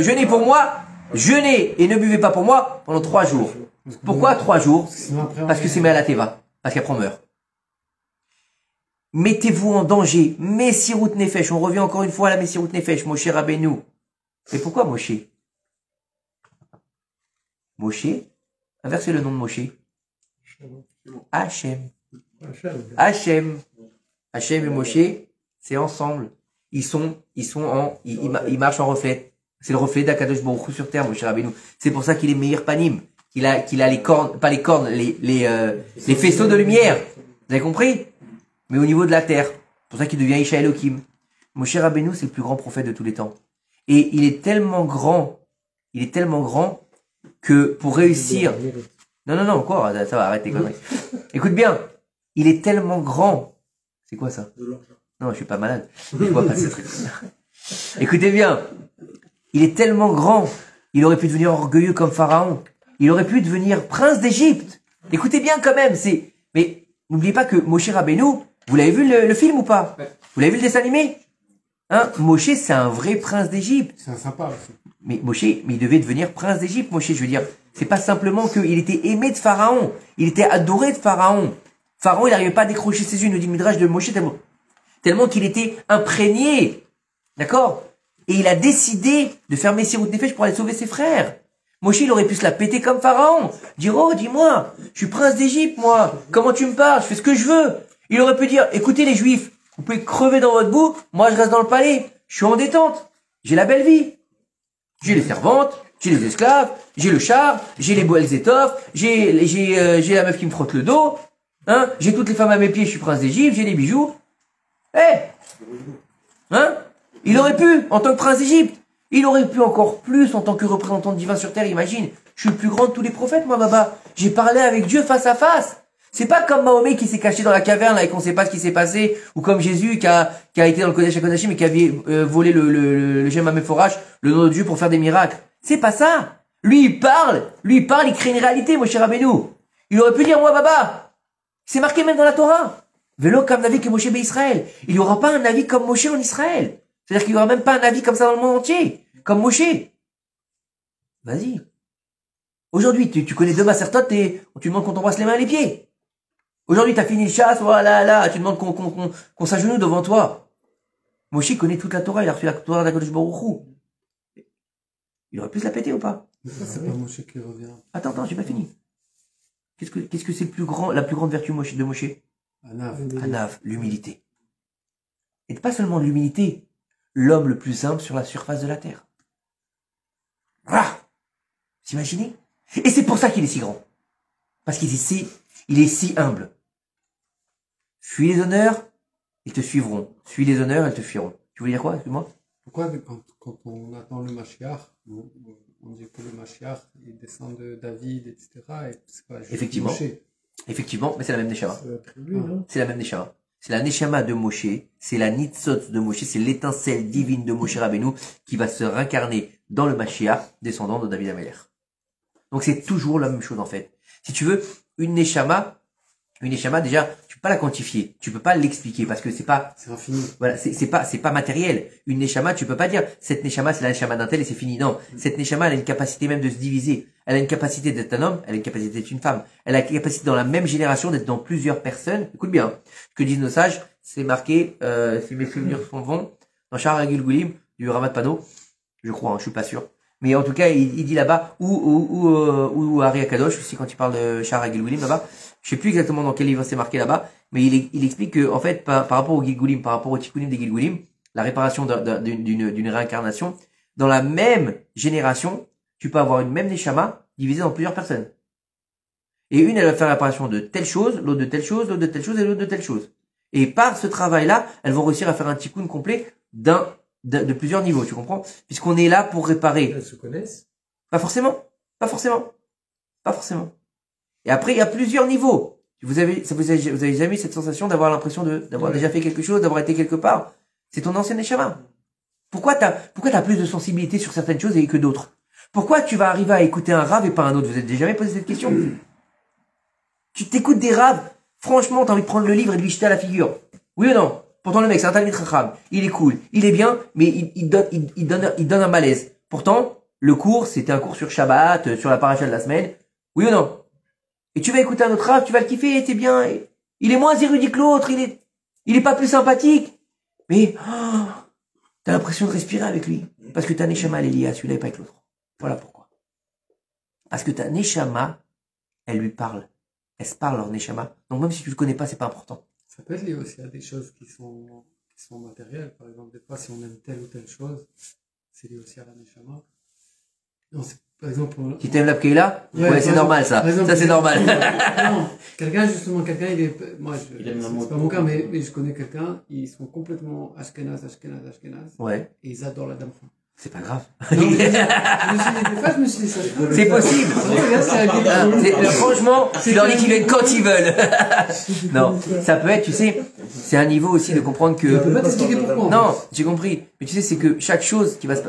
Jeûnez pour moi, jeûnez et ne buvez pas pour moi pendant 3 jours. Pourquoi 3 jours? Parce que c'est Me'alateva. Parce qu'après on meurt. Mettez-vous en danger. Messirut Nefesh. On revient encore une fois à la Messirut Nefesh. Moshe Rabbeinu. Et pourquoi Moshe? Moshe. Inversez le nom de Moshe. Hachem. Hachem. Hachem et Moshe, c'est ensemble. Ils marchent en reflet. C'est le reflet d'Akadosh Baruch Hu sur terre, Moshe Rabbeinu. C'est pour ça qu'il est meilleur panim. Qu'il a les cornes, pas les cornes, les faisceaux de lumière. Vous avez compris? Mais au niveau de la terre. C'est pour ça qu'il devient Isha Elohim. Moshe Rabbeinu, c'est le plus grand prophète de tous les temps. Et il est tellement grand, que pour réussir... Non, quoi, ça va, arrête tes conneries. Écoute bien, il est tellement grand... C'est quoi ça? Non, je suis pas malade. Je vois pas ce truc. Écoutez bien, il est tellement grand, il aurait pu devenir orgueilleux comme Pharaon. Il aurait pu devenir prince d'Égypte. Écoutez bien quand même, c'est... Mais n'oubliez pas que Moshe Rabbeinu... Vous l'avez vu le film ou pas? Ouais. Vous l'avez vu le dessin animé? Hein? Moshe, c'est un vrai prince d'Égypte. C'est un sympa aussi. Mais Moshe, il devait devenir prince d'Égypte, Moshe, je veux dire. C'est pas simplement qu'il était aimé de Pharaon. Il était adoré de Pharaon. Pharaon, il n'arrivait pas à décrocher ses yeux, nous dit Midrash de Moshe, tellement qu'il était imprégné. D'accord? Et il a décidé de faire Messirut Nefesh pour aller sauver ses frères. Moshe, il aurait pu se la péter comme Pharaon. Dire, oh, dis-moi, je suis prince d'Égypte, moi. Comment tu me parles? Je fais ce que je veux. Il aurait pu dire, écoutez les juifs, vous pouvez crever dans votre boue, moi je reste dans le palais, je suis en détente, j'ai la belle vie. J'ai les servantes, j'ai les esclaves, j'ai le char, j'ai les belles étoffes, j'ai la meuf qui me frotte le dos, hein, j'ai toutes les femmes à mes pieds, je suis prince d'Égypte, j'ai des bijoux. Hein? Il aurait pu, en tant que prince d'Égypte, il aurait pu encore plus en tant que représentant divin sur terre, imagine, je suis le plus grand de tous les prophètes, moi, Baba, j'ai parlé avec Dieu face à face. C'est pas comme Mahomet qui s'est caché dans la caverne là, et qu'on sait pas ce qui s'est passé, ou comme Jésus qui a été dans le Kodesh HaKodashim et qui avait volé le Gem HaMeforash, le nom de Dieu pour faire des miracles. C'est pas ça. Lui il parle, il crée une réalité, Moshe Rabbeinu. Il aurait pu dire, moi Baba, c'est marqué même dans la Torah. Vélo comme Navi que Moshe Israël. Il y aura pas un Navi comme Moshe en Israël. C'est-à-dire qu'il y aura même pas un Navi comme ça dans le monde entier, comme Moshe. Vas-y. Aujourd'hui, tu connais deux macertotes et tu demandes qu'on t'embrasse les mains et les pieds. Aujourd'hui, t'as fini le chasse, voilà, là, tu demandes qu'on s'agenouille devant toi. Moshe connaît toute la Torah, il a reçu la Torah d'Akadosh Baruch Hu. Il aurait pu se la péter ou pas? C'est pas Moshe qui revient. Attends, j'ai pas fini. Qu'est-ce que c'est la plus grande vertu de Moshe? Anav, l'humilité. Et pas seulement l'humilité, l'homme le plus humble sur la surface de la terre. Ah! Vous imaginez? Et c'est pour ça qu'il est si grand. Parce qu'il est si humble. Suis les honneurs, ils te suivront. Suis les honneurs, ils te fuiront. Tu veux dire quoi, excuse-moi? Pourquoi quand on attend le Mashiach, on dit que le Mashiach, il descend de David, etc. Et c'est pas juste Effectivement. Moshe. Effectivement, mais c'est la même Neshama. C'est la même Neshama. C'est la Neshama de Moshe, c'est la Nitzot de Moshe, c'est l'étincelle divine de Moshe Rabbeinu qui va se réincarner dans le Mashiach, descendant de David Améler. Donc c'est toujours la même chose en fait. Si tu veux, une Neshama déjà, tu peux pas la quantifier, tu peux pas l'expliquer parce que c'est pas, c'est infini. Voilà, c'est pas matériel. Une Neshama, tu peux pas dire cette Neshama c'est la Neshama d'un tel et c'est fini. Non, cette Neshama elle a une capacité même de se diviser. Elle a une capacité d'être un homme, elle a une capacité d'être une femme. Elle a une capacité dans la même génération d'être dans plusieurs personnes. Écoute bien, ce que disent nos sages, c'est marqué, si mes souvenirs sont bons, dans Sha'ar HaGilgulim du Ramat Pano, je crois, je suis pas sûr. Mais en tout cas, il dit là-bas, ou Ari Akadosh, aussi quand il parle de Sha'ar HaGilgulim là-bas, je sais plus exactement dans quel livre c'est marqué là-bas, mais il explique que, en fait, par rapport au Gilgulim, par rapport au Tikkunim des Gilgulim, la réparation d'une réincarnation, dans la même génération, tu peux avoir une même Neshama divisée en plusieurs personnes. Et une, elle va faire l'apparition de telle chose, l'autre de telle chose, l'autre de telle chose et l'autre de telle chose. Et par ce travail-là, elles vont réussir à faire un tikkun complet de plusieurs niveaux, tu comprends? Puisqu'on est là pour réparer. Elles se connaissent? Pas forcément. Pas forcément. Pas forcément. Et après, il y a plusieurs niveaux. Vous avez jamais eu cette sensation d'avoir l'impression d'avoir déjà fait quelque chose, d'avoir été quelque part? C'est ton ancienne Neshama. Pourquoi t'as plus de sensibilité sur certaines choses et que d'autres? Pourquoi tu vas arriver à écouter un rave et pas un autre? Vous êtes déjà jamais posé cette question? Tu t'écoutes des raves, franchement, t'as envie de prendre le livre et de lui jeter à la figure. Oui ou non? Pourtant, le mec, c'est un Talmid Chacham. Il est cool, il est bien, mais il donne un malaise. Pourtant, le cours, c'était un cours sur Shabbat, sur la paracha de la semaine. Oui ou non? Et tu vas écouter un autre rave, tu vas le kiffer, t'es bien. Il est moins érudit que l'autre, il est pas plus sympathique. Mais, t'as l'impression de respirer avec lui. Parce que ta Neshama, elle est liée à celui-là et pas avec l'autre. Voilà pourquoi. Parce que ta Neshama, elle lui parle. Elles se parlent, leur Neshama. Donc même si tu le connais pas, c'est pas important. Ça peut être lié aussi à des choses qui sont matérielles. Par exemple, des fois, si on aime telle ou telle chose, c'est lié aussi à la Neshama. Non, par exemple... Qui t'aime la Pkeïla? Ouais, c'est normal, ça. Exemple, ça, c'est normal. Non, quelqu'un, il est... Moi, c'est pas mon cas, mais je connais quelqu'un, ils sont complètement ashkenaz. Ouais. Et ils adorent la dame femme. C'est pas grave. C'est possible. Franchement, c'est leur lit qu'ils viennent quand ils veulent. Non, ça peut être, tu sais, c'est un niveau aussi de comprendre que... Non, j'ai compris. Mais tu sais, c'est que chaque chose qui va se...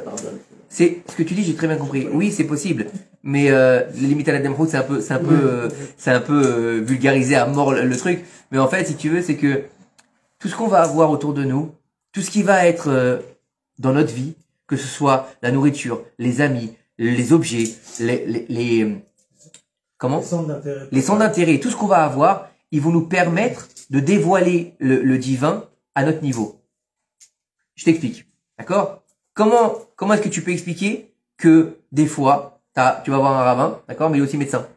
C'est ce que tu dis, j'ai très bien compris. Oui, c'est possible. Mais les limites à la demroute, c'est un peu vulgarisé à mort le truc. Mais en fait, si tu veux, c'est que tout ce qu'on va avoir autour de nous, tout ce qui va être dans notre vie, que ce soit la nourriture, les amis, les objets, les centres d'intérêt, tout ce qu'on va avoir, ils vont nous permettre de dévoiler le divin à notre niveau. Je t'explique, d'accord? Comment est-ce que tu peux expliquer que des fois, tu vas voir un rabbin, d'accord, mais il est aussi médecin.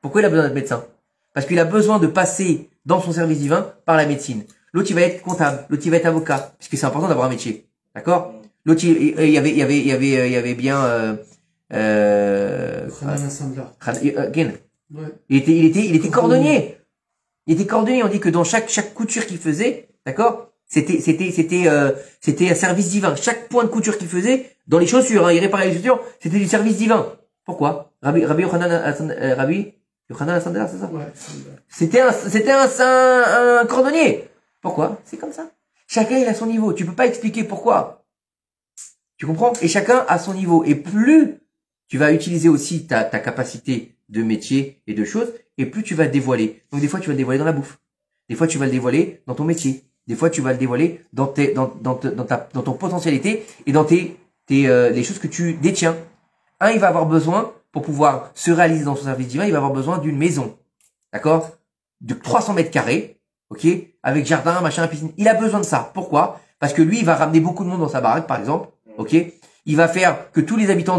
Pourquoi il a besoin d'être médecin? Parce qu'il a besoin de passer dans son service divin par la médecine. L'autre, il va être comptable, l'autre, il va être avocat, parce que c'est important d'avoir un métier, d'accord? L'autre, il y avait bien, il était cordonnier. Il était cordonnier. On dit que dans chaque couture qu'il faisait, d'accord, c'était un service divin. Chaque point de couture qu'il faisait, dans les chaussures, il réparait les chaussures, c'était du service divin. Pourquoi? Rabbi Yochanan Sandra, c'est ça? Ouais. C'était un cordonnier. Pourquoi? C'est comme ça. Chacun, il a son niveau. Tu peux pas expliquer pourquoi. Tu comprends? Et chacun à son niveau. Et plus tu vas utiliser aussi ta capacité de métier et de choses, et plus tu vas dévoiler. Donc des fois, tu vas le dévoiler dans la bouffe. Des fois, tu vas le dévoiler dans ton métier. Des fois, tu vas le dévoiler dans ton potentialité et dans les choses que tu détiens. Un, il va avoir besoin, pour pouvoir se réaliser dans son service divin, il va avoir besoin d'une maison. D'accord? De 300 mètres carrés. OK? Avec jardin, machin, piscine. Il a besoin de ça. Pourquoi? Parce que lui, il va ramener beaucoup de monde dans sa baraque, par exemple. Ok, il va faire que tous les habitants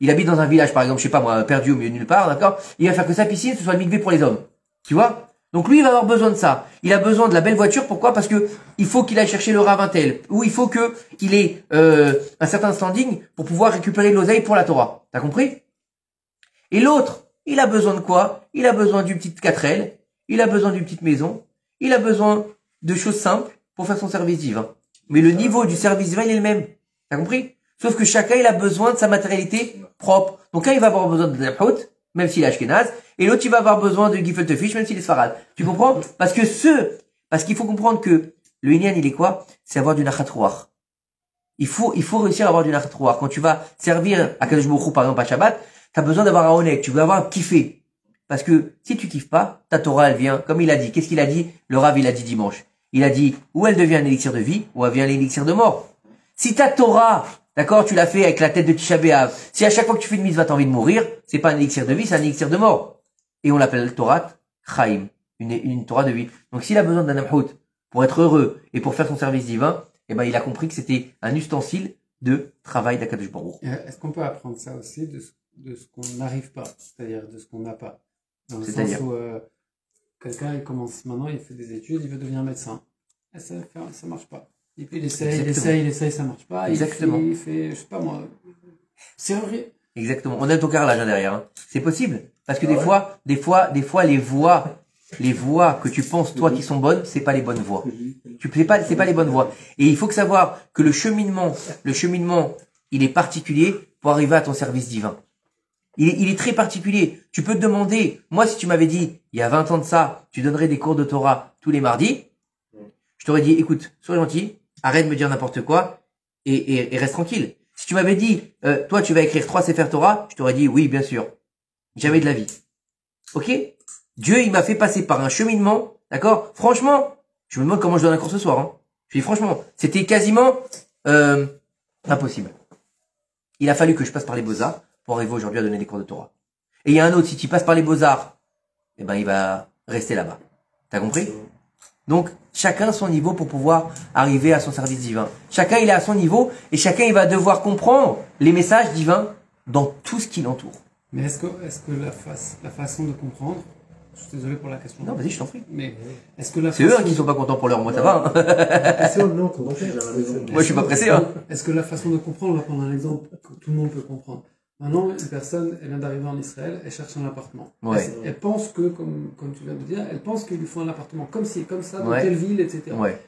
il habite dans un village par exemple, je sais pas moi, perdu au milieu de nulle part, d'accord. Il va faire que sa piscine ce soit le Mikveh pour les hommes, tu vois. Donc lui il va avoir besoin de ça. Il a besoin de la belle voiture, pourquoi? Parce que il faut qu'il aille chercher le ravintel, ou il faut que il ait un certain standing pour pouvoir récupérer l'oseille pour la Torah. T'as compris? Et l'autre, il a besoin de quoi? Il a besoin d'une petite 4L, il a besoin d'une petite maison, il a besoin de choses simples pour faire son service divin. Mais le niveau du service divin il est le même. T'as compris? Sauf que chacun, il a besoin de sa matérialité propre. Donc, un, il va avoir besoin de la haute, même s'il est ashkénaze, et l'autre il va avoir besoin de gefilte fish, même s'il est sfarad. Tu comprends? Parce qu'il faut comprendre que le inyan, il est quoi? C'est avoir du nachat ruach. Il faut réussir à avoir du nachat ruach. Quand tu vas servir à Kadosh Baruch Hu, par exemple, à Shabbat, t'as besoin d'avoir un honnête, tu veux avoir un kiffé. Parce que si tu kiffes pas, ta Torah, elle vient, comme il a dit. Qu'est-ce qu'il a dit? Le Rav, il a dit dimanche. Il a dit, ou elle devient un élixir de vie, ou elle devient l'élixir de mort. Si ta Torah, d'accord, tu l'as fait avec la tête de Tisha B'Av, si à chaque fois que tu fais une mitzvah, t'as envie de mourir, c'est pas un élixir de vie, c'est un élixir de mort. Et on l'appelle Torah Chaim, une Torah de vie. Donc s'il a besoin d'un amhout pour être heureux et pour faire son service divin, eh ben, il a compris que c'était un ustensile de travail d'Akadosh Baruch. Est-ce qu'on peut apprendre ça aussi de ce qu'on n'arrive pas, c'est-à-dire de ce qu'on n'a pas? Dans le sens où quelqu'un, il commence maintenant, il fait des études, il veut devenir médecin. Et ça marche pas. Et puis il essaye, ça marche pas. Exactement. Il fait, je sais pas moi, c'est horrible. Exactement. On a ton car là, derrière. Hein. C'est possible. Parce que des fois, les voies que tu penses, toi, qui sont bonnes, c'est pas les bonnes voies. C'est pas les bonnes voies. Et il faut que savoir que le cheminement, il est particulier pour arriver à ton service divin. Il est très particulier. Tu peux te demander, moi, si tu m'avais dit, il y a 20 ans de ça, tu donnerais des cours de Torah tous les mardis, je t'aurais dit, écoute, sois gentil, arrête de me dire n'importe quoi et reste tranquille. Si tu m'avais dit, toi, tu vas écrire 3 Sefer Torah, je t'aurais dit, oui, bien sûr. Jamais de la vie. Ok? Dieu, il m'a fait passer par un cheminement, d'accord? Franchement, je me demande comment je donne un cours ce soir. Hein. Je dis franchement, c'était quasiment impossible. Il a fallu que je passe par les beaux-arts pour arriver aujourd'hui à donner des cours de Torah. Et il y a un autre, si tu passes par les beaux-arts, eh ben, il va rester là-bas. T'as compris? Donc, chacun son niveau pour pouvoir arriver à son service divin. Chacun, il est à son niveau et chacun, il va devoir comprendre les messages divins dans tout ce qui l'entoure. Mais est-ce que la façon de comprendre, je suis désolé pour la question. Non, vas-y, je t'en prie. Mais est-ce que c'est eux qui sont pas contents pour leur moi, ça va. Moi, je suis pas pressé. Hein. Est-ce que la façon de comprendre, on va prendre un exemple que tout le monde peut comprendre. Maintenant, une personne, elle vient d'arriver en Israël, elle cherche un appartement. Ouais. Elle pense que, comme tu viens de dire, elle pense qu'il lui faut un appartement comme ci, comme ça, dans telle ville, etc. Ouais.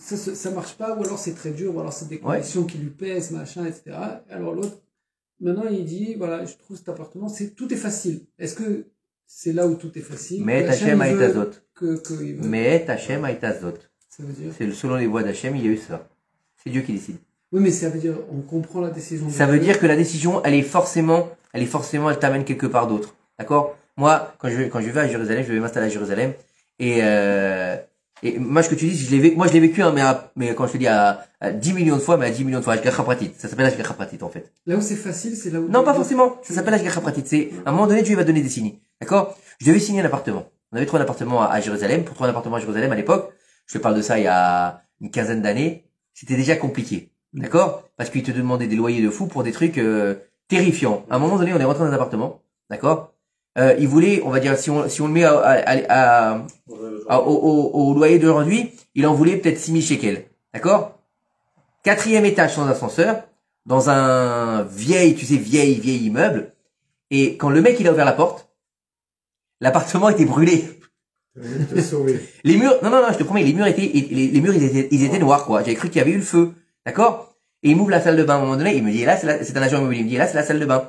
Ça marche pas, ou alors c'est très dur, ou alors c'est des conditions qui lui pèsent, machin, etc. Alors l'autre, maintenant, il dit, voilà, je trouve cet appartement, tout est facile. Est-ce que c'est là où tout est facile? Mais Hachem a été azot. Mais Hachem a été azot. Ça veut dire? C'est selon les voies d'Hachem, il y a eu ça. C'est Dieu qui décide. Oui, mais ça veut dire, on comprend la décision. Ça veut dire que la décision, elle est forcément, elle t'amène quelque part d'autre. D'accord? Moi, quand je vais à Jérusalem, je vais m'installer à Jérusalem. Et moi, ce que tu dis, je l'ai vécu, hein, mais quand je te dis à 10 millions de fois, mais à 10 millions de fois, Ashgacha Pratit. Ça s'appelle Ashgacha Pratit, en fait. Là où c'est facile, c'est là où... Non, pas forcément. Ça s'appelle Ashgacha Pratit. C'est, à un moment donné, Dieu va donner des signes. D'accord? Je devais signer un appartement. On avait trouvé un appartement à Jérusalem. Pour trouver un appartement à Jérusalem, à l'époque, je te parle de ça il y a une quinzaine d'années, c'était déjà compliqué. D'accord? Parce qu'ils te demandaient des loyers de fou pour des trucs terrifiants. À un moment donné, on est rentré dans un appartement, d'accord? Ils voulaient, on va dire, si on le met au loyer d'aujourd'hui, il en voulait peut-être 6000 shekels, d'accord? 4e étage sans ascenseur, dans un vieil immeuble. Et quand le mec il a ouvert la porte, l'appartement était brûlé. Les murs, non, je te promets, les murs ils étaient noirs, quoi. J'avais cru qu'il y avait eu le feu. D'accord? Et il m'ouvre la salle de bain à un moment donné, il me dit, là, c'est un agent immobilier, il me dit, là, c'est la salle de bain.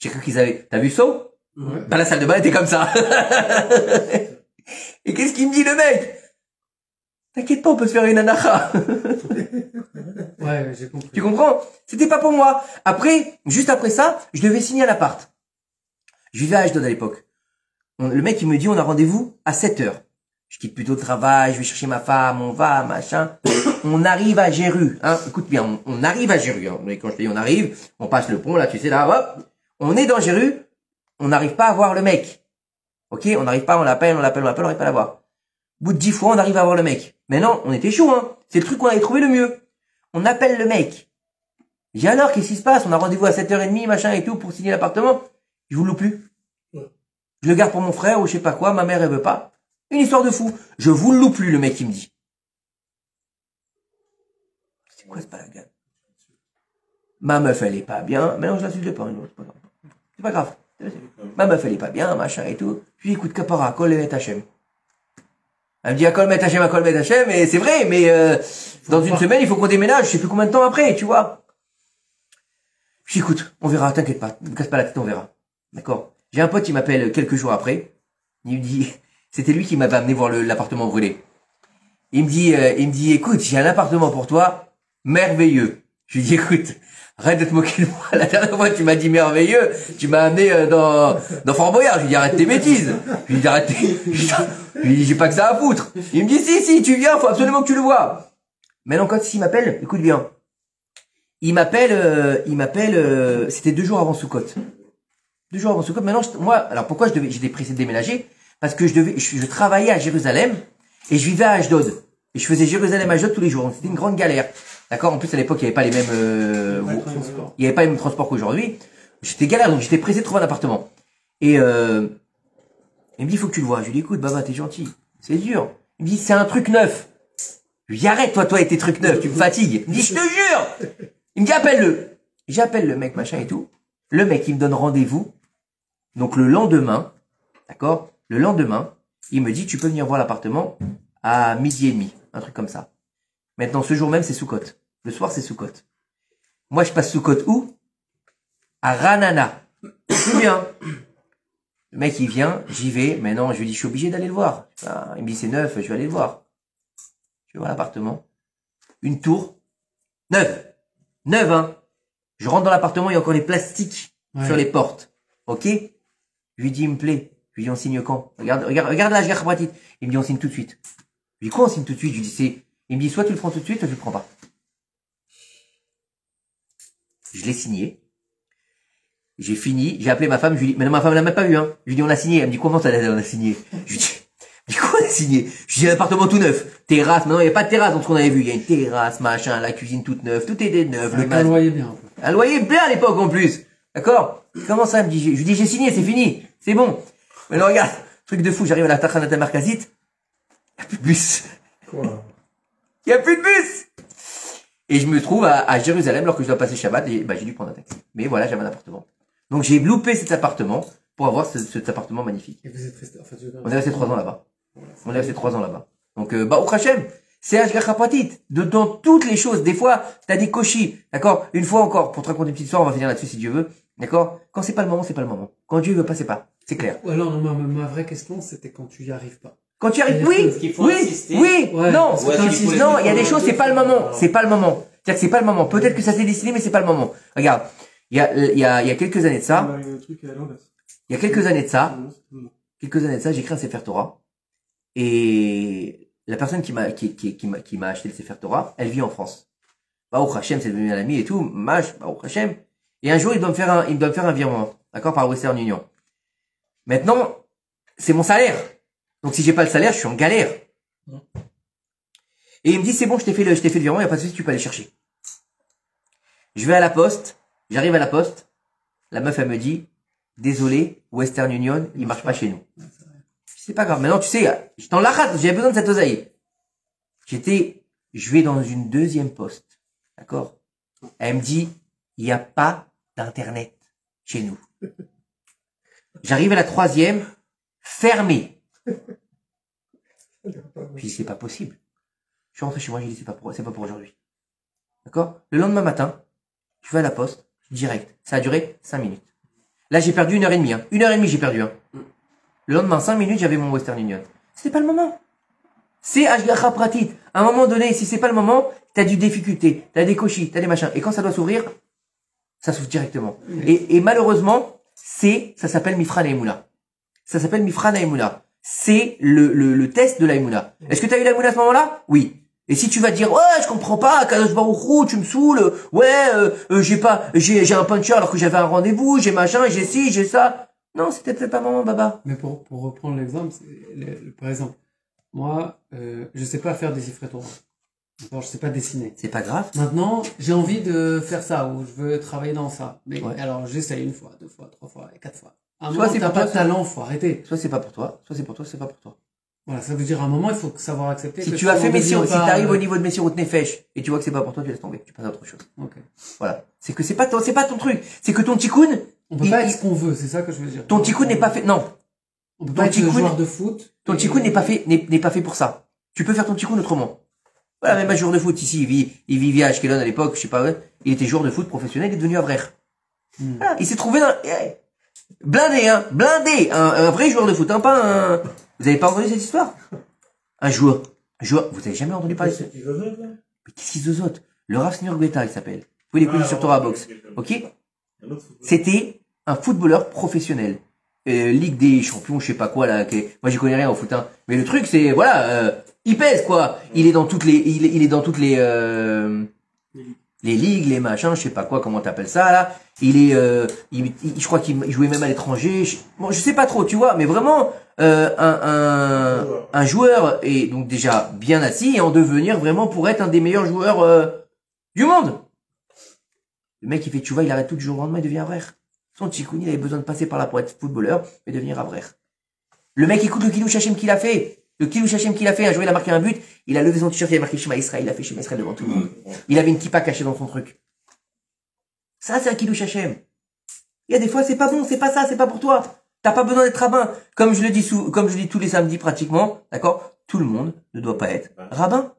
J'ai cru qu'ils avaient, t'as vu ça? Ouais. Ben, la salle de bain était comme ça. Et qu'est-ce qu'il me dit, le mec? T'inquiète pas, on peut se faire une anacha. Ouais, j'ai compris. Tu comprends? C'était pas pour moi. Après, juste après ça, je devais signer à l'appart. Je vivais à Ashdod à l'époque. Le mec, il me dit, on a rendez-vous à 7h. Je quitte plutôt le travail, je vais chercher ma femme, on va, machin. On arrive à Jéru, hein. Écoute bien, on arrive à Jéru, hein. Quand je te dis on arrive, on passe le pont, là, tu sais, là, hop. On est dans Jéru, on n'arrive pas à voir le mec. Ok, on n'arrive pas, on l'appelle, on n'arrive pas à l'avoir. Au bout de 10 fois, on arrive à voir le mec. Mais non, on était chaud, hein. C'est le truc qu'on avait trouvé le mieux. On appelle le mec. J'ai alors, qu'est-ce qui se passe? On a rendez-vous à 7h30, machin et tout, pour signer l'appartement. Je vous le loue plus. Je le garde pour mon frère ou je sais pas quoi, ma mère, elle veut pas. Une histoire de fou. Je vous le loue plus, le mec, il me dit. C'est quoi ce balagan? Ma meuf, elle est pas bien. Mais non, je l'insulte pas, c'est pas grave. Ma meuf, elle est pas bien, machin et tout. Je lui dis, écoute, Kapara, colle les Hachem. Elle me dit, à colle Hachem, et c'est vrai, mais dans une semaine, il faut qu'on déménage, je sais plus combien de temps après, tu vois. Je lui dis, écoute, on verra, t'inquiète pas, ne me casse pas la tête, on verra. D'accord. J'ai un pote qui m'appelle quelques jours après. Il me dit, c'était lui qui m'avait amené voir l'appartement brûlé. Il me dit, écoute, j'ai un appartement pour toi, merveilleux. Je lui dis, écoute, arrête de te moquer de moi. La dernière fois, tu m'as dit merveilleux, tu m'as amené dans Fort Boyard. Je lui dis, arrête tes bêtises. Je lui dis, arrête tes... Je lui dis, j'ai pas que ça à foutre. Il me dit, si, tu viens, faut absolument que tu le vois. Maintenant, quand il m'appelle, écoute bien. Il m'appelle, c'était 2 jours avant Soukot. 2 jours avant Soukot. Maintenant, moi, alors pourquoi j'étais pressé de déménager? Parce que je travaillais à Jérusalem et je vivais à Ashdod. Et je faisais Jérusalem-Ashdod tous les jours. Donc c'était une grande galère. D'accord? En plus, à l'époque, il n'y avait pas les mêmes, il n'y avait pas les mêmes transports qu'aujourd'hui. J'étais galère, donc j'étais pressé de trouver un appartement. Et, il me dit, faut que tu le vois. Je lui dis, écoute, Baba, t'es gentil. C'est dur. Il me dit, c'est un truc neuf. Je lui dis, arrête, toi, et tes trucs neufs, tu me fatigues. Il me dit, je te jure! Il me dit, appelle-le. J'appelle le mec, machin et tout. Le mec, il me donne rendez-vous. Donc, le lendemain, d'accord? Le lendemain, il me dit, tu peux venir voir l'appartement à 12h30. Un truc comme ça. Maintenant, ce jour même, c'est Soukot. Le soir, c'est Soukot. Moi, je passe Soukot où? À Ranana. C'est bien. Le mec, il vient, j'y vais. Maintenant, je lui dis, je suis obligé d'aller le voir. Ah, il me dit, c'est neuf, je vais aller le voir. Je vais voir l'appartement. Une tour. Neuve, hein. Je rentre dans l'appartement, il y a encore les plastiques sur les portes. Ok? Je lui dis, il me plaît. Je lui dis, on signe quand? Regarde là, je garde pratique. Il me dit, on signe tout de suite. Je lui dis, quoi, on signe tout de suite? Je lui dis, c'est... Il me dit, soit tu le prends tout de suite, soit tu le prends pas. Je l'ai signé. J'ai fini, j'ai appelé ma femme, je lui dis, mais ma femme l'a même pas vu, hein. Je lui dis, on a signé. Elle me dit, comment ça, on a signé? Je lui dis, quoi, on a signé? Je lui dis, l'appartement tout neuf. Terrasse, maintenant, il n'y a pas de terrasse dans ce qu'on avait vu. Il y a une terrasse, machin, la cuisine toute neuve, tout est neuf. Un loyer bien. Un loyer bien à l'époque, en plus. D'accord? Comment ça, elle me dit, je lui dis, j'ai signé, c'est fini. C'est bon. Maintenant, regarde, truc de fou, j'arrive à la Tachanat Merkazit. Il n'y a plus de bus. Quoi? Il n'y a plus de bus. Et je me trouve à Jérusalem, alors que je dois passer Shabbat, et bah, j'ai dû prendre un taxi. Mais voilà, j'avais un appartement. Donc j'ai loupé cet appartement pour avoir cet appartement magnifique. Et vous êtes resté, enfin, on est resté 3 ans là-bas. Voilà, on est resté 3 ans là-bas. Donc bah au Hachem, c'est Hashgacha Pratit. Dans toutes les choses, des fois, t'as des cochis, d'accord. Une fois encore, pour te raconter une petite histoire, on va finir là-dessus si Dieu veut, d'accord. Quand c'est pas le moment, c'est pas le moment. Quand Dieu veut pas, c'est pas. C'est clair. Ou alors ma vraie question, c'était quand tu y arrives pas. Quand tu y arrives, il y a des choses, c'est pas le moment, c'est pas le moment. C'est-à-dire que c'est pas le moment. Peut-être que ça s'est décidé, mais c'est pas le moment. Regarde. Il y a quelques années de ça. Il y a quelques années de ça. Quelques années de ça, j'ai créé un Sefer Torah. Et la personne qui m'a acheté le Sefer Torah, elle vit en France. Bah, au Hachem, c'est devenu un ami et tout. Mach, bah, au Hachem. Et un jour, il doit me faire un virement. D'accord? Par Western Union. Maintenant, c'est mon salaire. Donc, si j'ai pas le salaire, je suis en galère. Et il me dit, c'est bon, je t'ai fait le virement, il n'y a pas de souci, tu peux aller chercher. Je vais à la poste. J'arrive à la poste, la meuf elle me dit, désolé, Western Union, il marche pas chez nous. C'est pas grave. Maintenant tu sais, j'étais en lahat, j'avais besoin de cette oseille. Je vais dans une deuxième poste, d'accord. Elle me dit, il n'y a pas d'internet chez nous. J'arrive à la troisième, fermée. Je dis c'est pas possible. Je suis rentré chez moi, j'ai dit c'est pas pour aujourd'hui, d'accord. Le lendemain matin, je vais à la poste. Direct. Ça a duré 5 minutes. Là, j'ai perdu 1h30, hein. 1h30, j'ai perdu, hein. Le lendemain, 5 minutes, j'avais mon Western Union. C'était pas le moment. C'est Hashgacha Pratit. À un moment donné, si c'est pas le moment, t'as des difficultés, t'as des cochis, t'as des machins. Et quand ça doit s'ouvrir, ça s'ouvre directement. Et malheureusement, ça s'appelle Mifra Naïmouna. Ça s'appelle Mifra Naïmouna. C'est le test de l'Aïmouna. Est-ce que t'as eu l'Aïmouna à ce moment-là? Oui. Et si tu vas dire, ouais, je comprends pas, Kadosh Baruch Hu, tu me saoules, ouais, j'ai un puncher alors que j'avais un rendez-vous, j'ai machin, j'ai ci, j'ai ça. Non, c'était peut-être pas maman, baba. Mais pour reprendre l'exemple, par exemple, moi, je sais pas faire des Sefer Torah. Bon, je sais pas dessiner. C'est pas grave. Maintenant, j'ai envie de faire ça, ou je veux travailler dans ça. Mais ouais. Alors, j'essaye 1 fois, 2 fois, 3 fois et 4 fois. Soit c'est pas ton talent, faut arrêter. Soit c'est pas pour toi, soit c'est pour toi, c'est pas pour toi. Voilà, ça veut dire à un moment, il faut savoir accepter. Si tu as fait Messirut, si t'arrives au niveau de Messirut Nefesh, et tu vois que c'est pas pour toi, tu laisses tomber, tu passes à autre chose. Ok. Voilà. C'est que c'est pas ton truc. C'est que ton tikkun. On peut pas être ce qu'on veut, c'est ça que je veux dire. Ton tikkun n'est pas fait, non. On peut pas être joueur de foot. Ton tikkun n'est pas fait pour ça. Tu peux faire ton tikkun autrement. Voilà, même un joueur de foot ici, il vivait à Ashkelon à l'époque, je sais pas, il était joueur de foot professionnel, il est devenu avraire. Voilà, il s'est trouvé dans, Blindé, hein, blindé, un vrai joueur de foot, hein, pas un... Vous n'avez pas entendu cette histoire? Un joueur, vous n'avez jamais entendu parler de ça? Mais qu'est-ce qu'ils zozotent? Le Rav Senior Guetta, il s'appelle. Vous l'écoutez sur Torah Box, ok? C'était un footballeur professionnel. Ligue des champions, je sais pas quoi, là. Moi, j'y connais rien au foot, hein. Mais le truc, c'est, voilà, il pèse, quoi. Il est dans toutes les, il est dans toutes les ligues, les machins, je sais pas quoi, comment t'appelles ça, là. Il est, je crois qu'il jouait même à l'étranger. Bon, je sais pas trop, tu vois, mais vraiment, un joueur est donc déjà bien assis et en devenir vraiment pour être un des meilleurs joueurs, du monde. Le mec, il fait, tu vois, il arrête tout le jour au lendemain, il devient avraire. Son tchikouni, il avait besoin de passer par là pour être footballeur et devenir avraire. Le mec, écoute le Kilouch Hachem qu'il a fait. Le Kilouch Hachem qu'il a fait. Un jour, il a marqué un but. Il a levé son t-shirt, il a marqué Shema Israël. Il a fait Shema Israël devant tout le monde. Il avait une kippa cachée dans son truc. Ça, c'est un Kilouch Hachem. Il y a des fois, c'est pas bon, c'est pas ça, c'est pas pour toi. T'as pas besoin d'être rabbin. Comme je le dis comme je dis tous les samedis pratiquement, d'accord? Tout le monde ne doit pas être rabbin.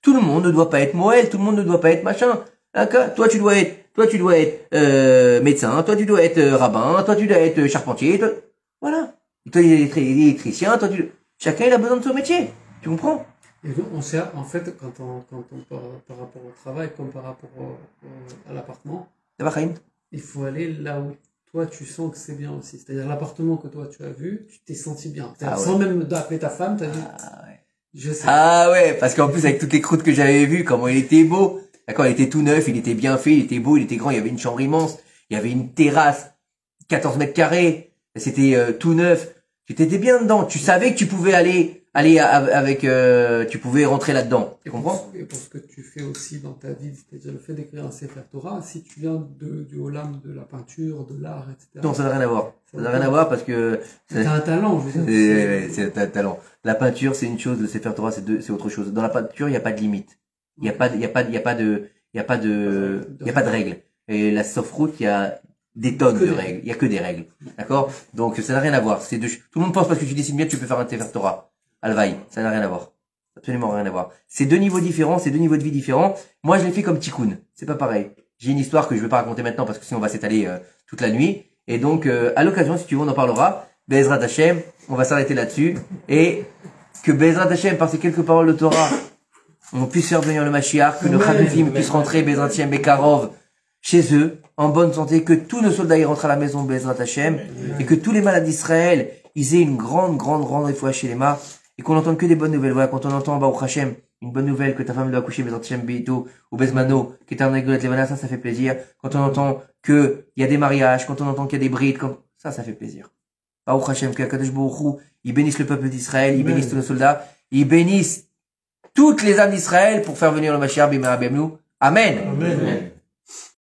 Tout le monde ne doit pas être moël. Tout le monde ne doit pas être machin. D'accord? Toi, tu dois être médecin, toi, tu dois être rabbin, toi, tu dois être charpentier, toi... Voilà. Toi, tu es électricien, toi, tu... Chacun, il a besoin de son métier. Tu comprends? Et donc, on sait, en fait, quand on par rapport au travail, comme par rapport à l'appartement, il faut aller là où toi, tu sens que c'est bien aussi. C'est-à-dire, l'appartement que toi, tu as vu, tu t'es senti bien. Sans même d'appeler ta femme, tu as dit... Je sais. Ah ouais, parce qu'en plus, avec toutes les croûtes que j'avais vues, comment il était beau. D'accord, il était tout neuf, il était bien fait, il était beau, il était grand, il y avait une chambre immense, il y avait une terrasse, 14 mètres carrés, c'était tout neuf. Tu t'étais bien dedans, tu savais que tu pouvais aller avec, tu pouvais rentrer là-dedans. Tu comprends? Et pour ce que tu fais aussi dans ta vie, c'est-à-dire le fait d'écrire un Sefer Torah, si tu viens du Olam, de la peinture, de l'art, etc. Non, ça n'a rien à voir. Ça n'a rien à voir parce que... C'est un talent, je veux dire. C'est un talent. La peinture, c'est une chose, le Sefer Torah, c'est autre chose. Dans la peinture, il n'y a pas de limite. Il n'y a pas de règles. Et la soft-route, il y a des tonnes de règles. Il n'y a que des règles. D'accord? Donc, ça n'a rien à voir. Tout le monde pense parce que tu dessines bien, tu peux faire un Sefer Torah. Alvaï. Ça n'a rien à voir. Absolument rien à voir. C'est deux niveaux différents, c'est deux niveaux de vie différents. Moi, je l'ai fait comme Tikkun. C'est pas pareil. J'ai une histoire que je ne vais pas raconter maintenant parce que sinon on va s'étaler toute la nuit. Et donc, à l'occasion, si tu veux, on en parlera. Bezrat Hashem. On va s'arrêter là-dessus. Et que Bezrat Hashem, par ces quelques paroles de Torah, on puisse faire venir le Mashiach, que le Khabivim puisse rentrer, Bezrat Hashem, Bekarov, chez eux, en bonne santé, que tous nos soldats y rentrent à la maison, Bezrat Hashem, et que tous les malades d'Israël, ils aient une grande réfoua chez les mâts, et qu'on n'entende que des bonnes nouvelles. Voilà, quand on entend, Baruch Hashem, une bonne nouvelle, que ta femme doit accoucher, Bezrat Hashem, Beito, ou Bezmano, qui est un aigle de Levana, ça fait plaisir. Quand on entend que il y a des mariages, quand on entend qu'il y a des brides, ça fait plaisir. Baruch Hashem, que Akadosh Baruch Hu, ils bénissent le peuple d'Israël, ils bénissent tous nos soldats, ils bénissent toutes les âmes d'Israël pour faire venir le Mashiach, Bimera Bemnou. Amen. Amen. Amen.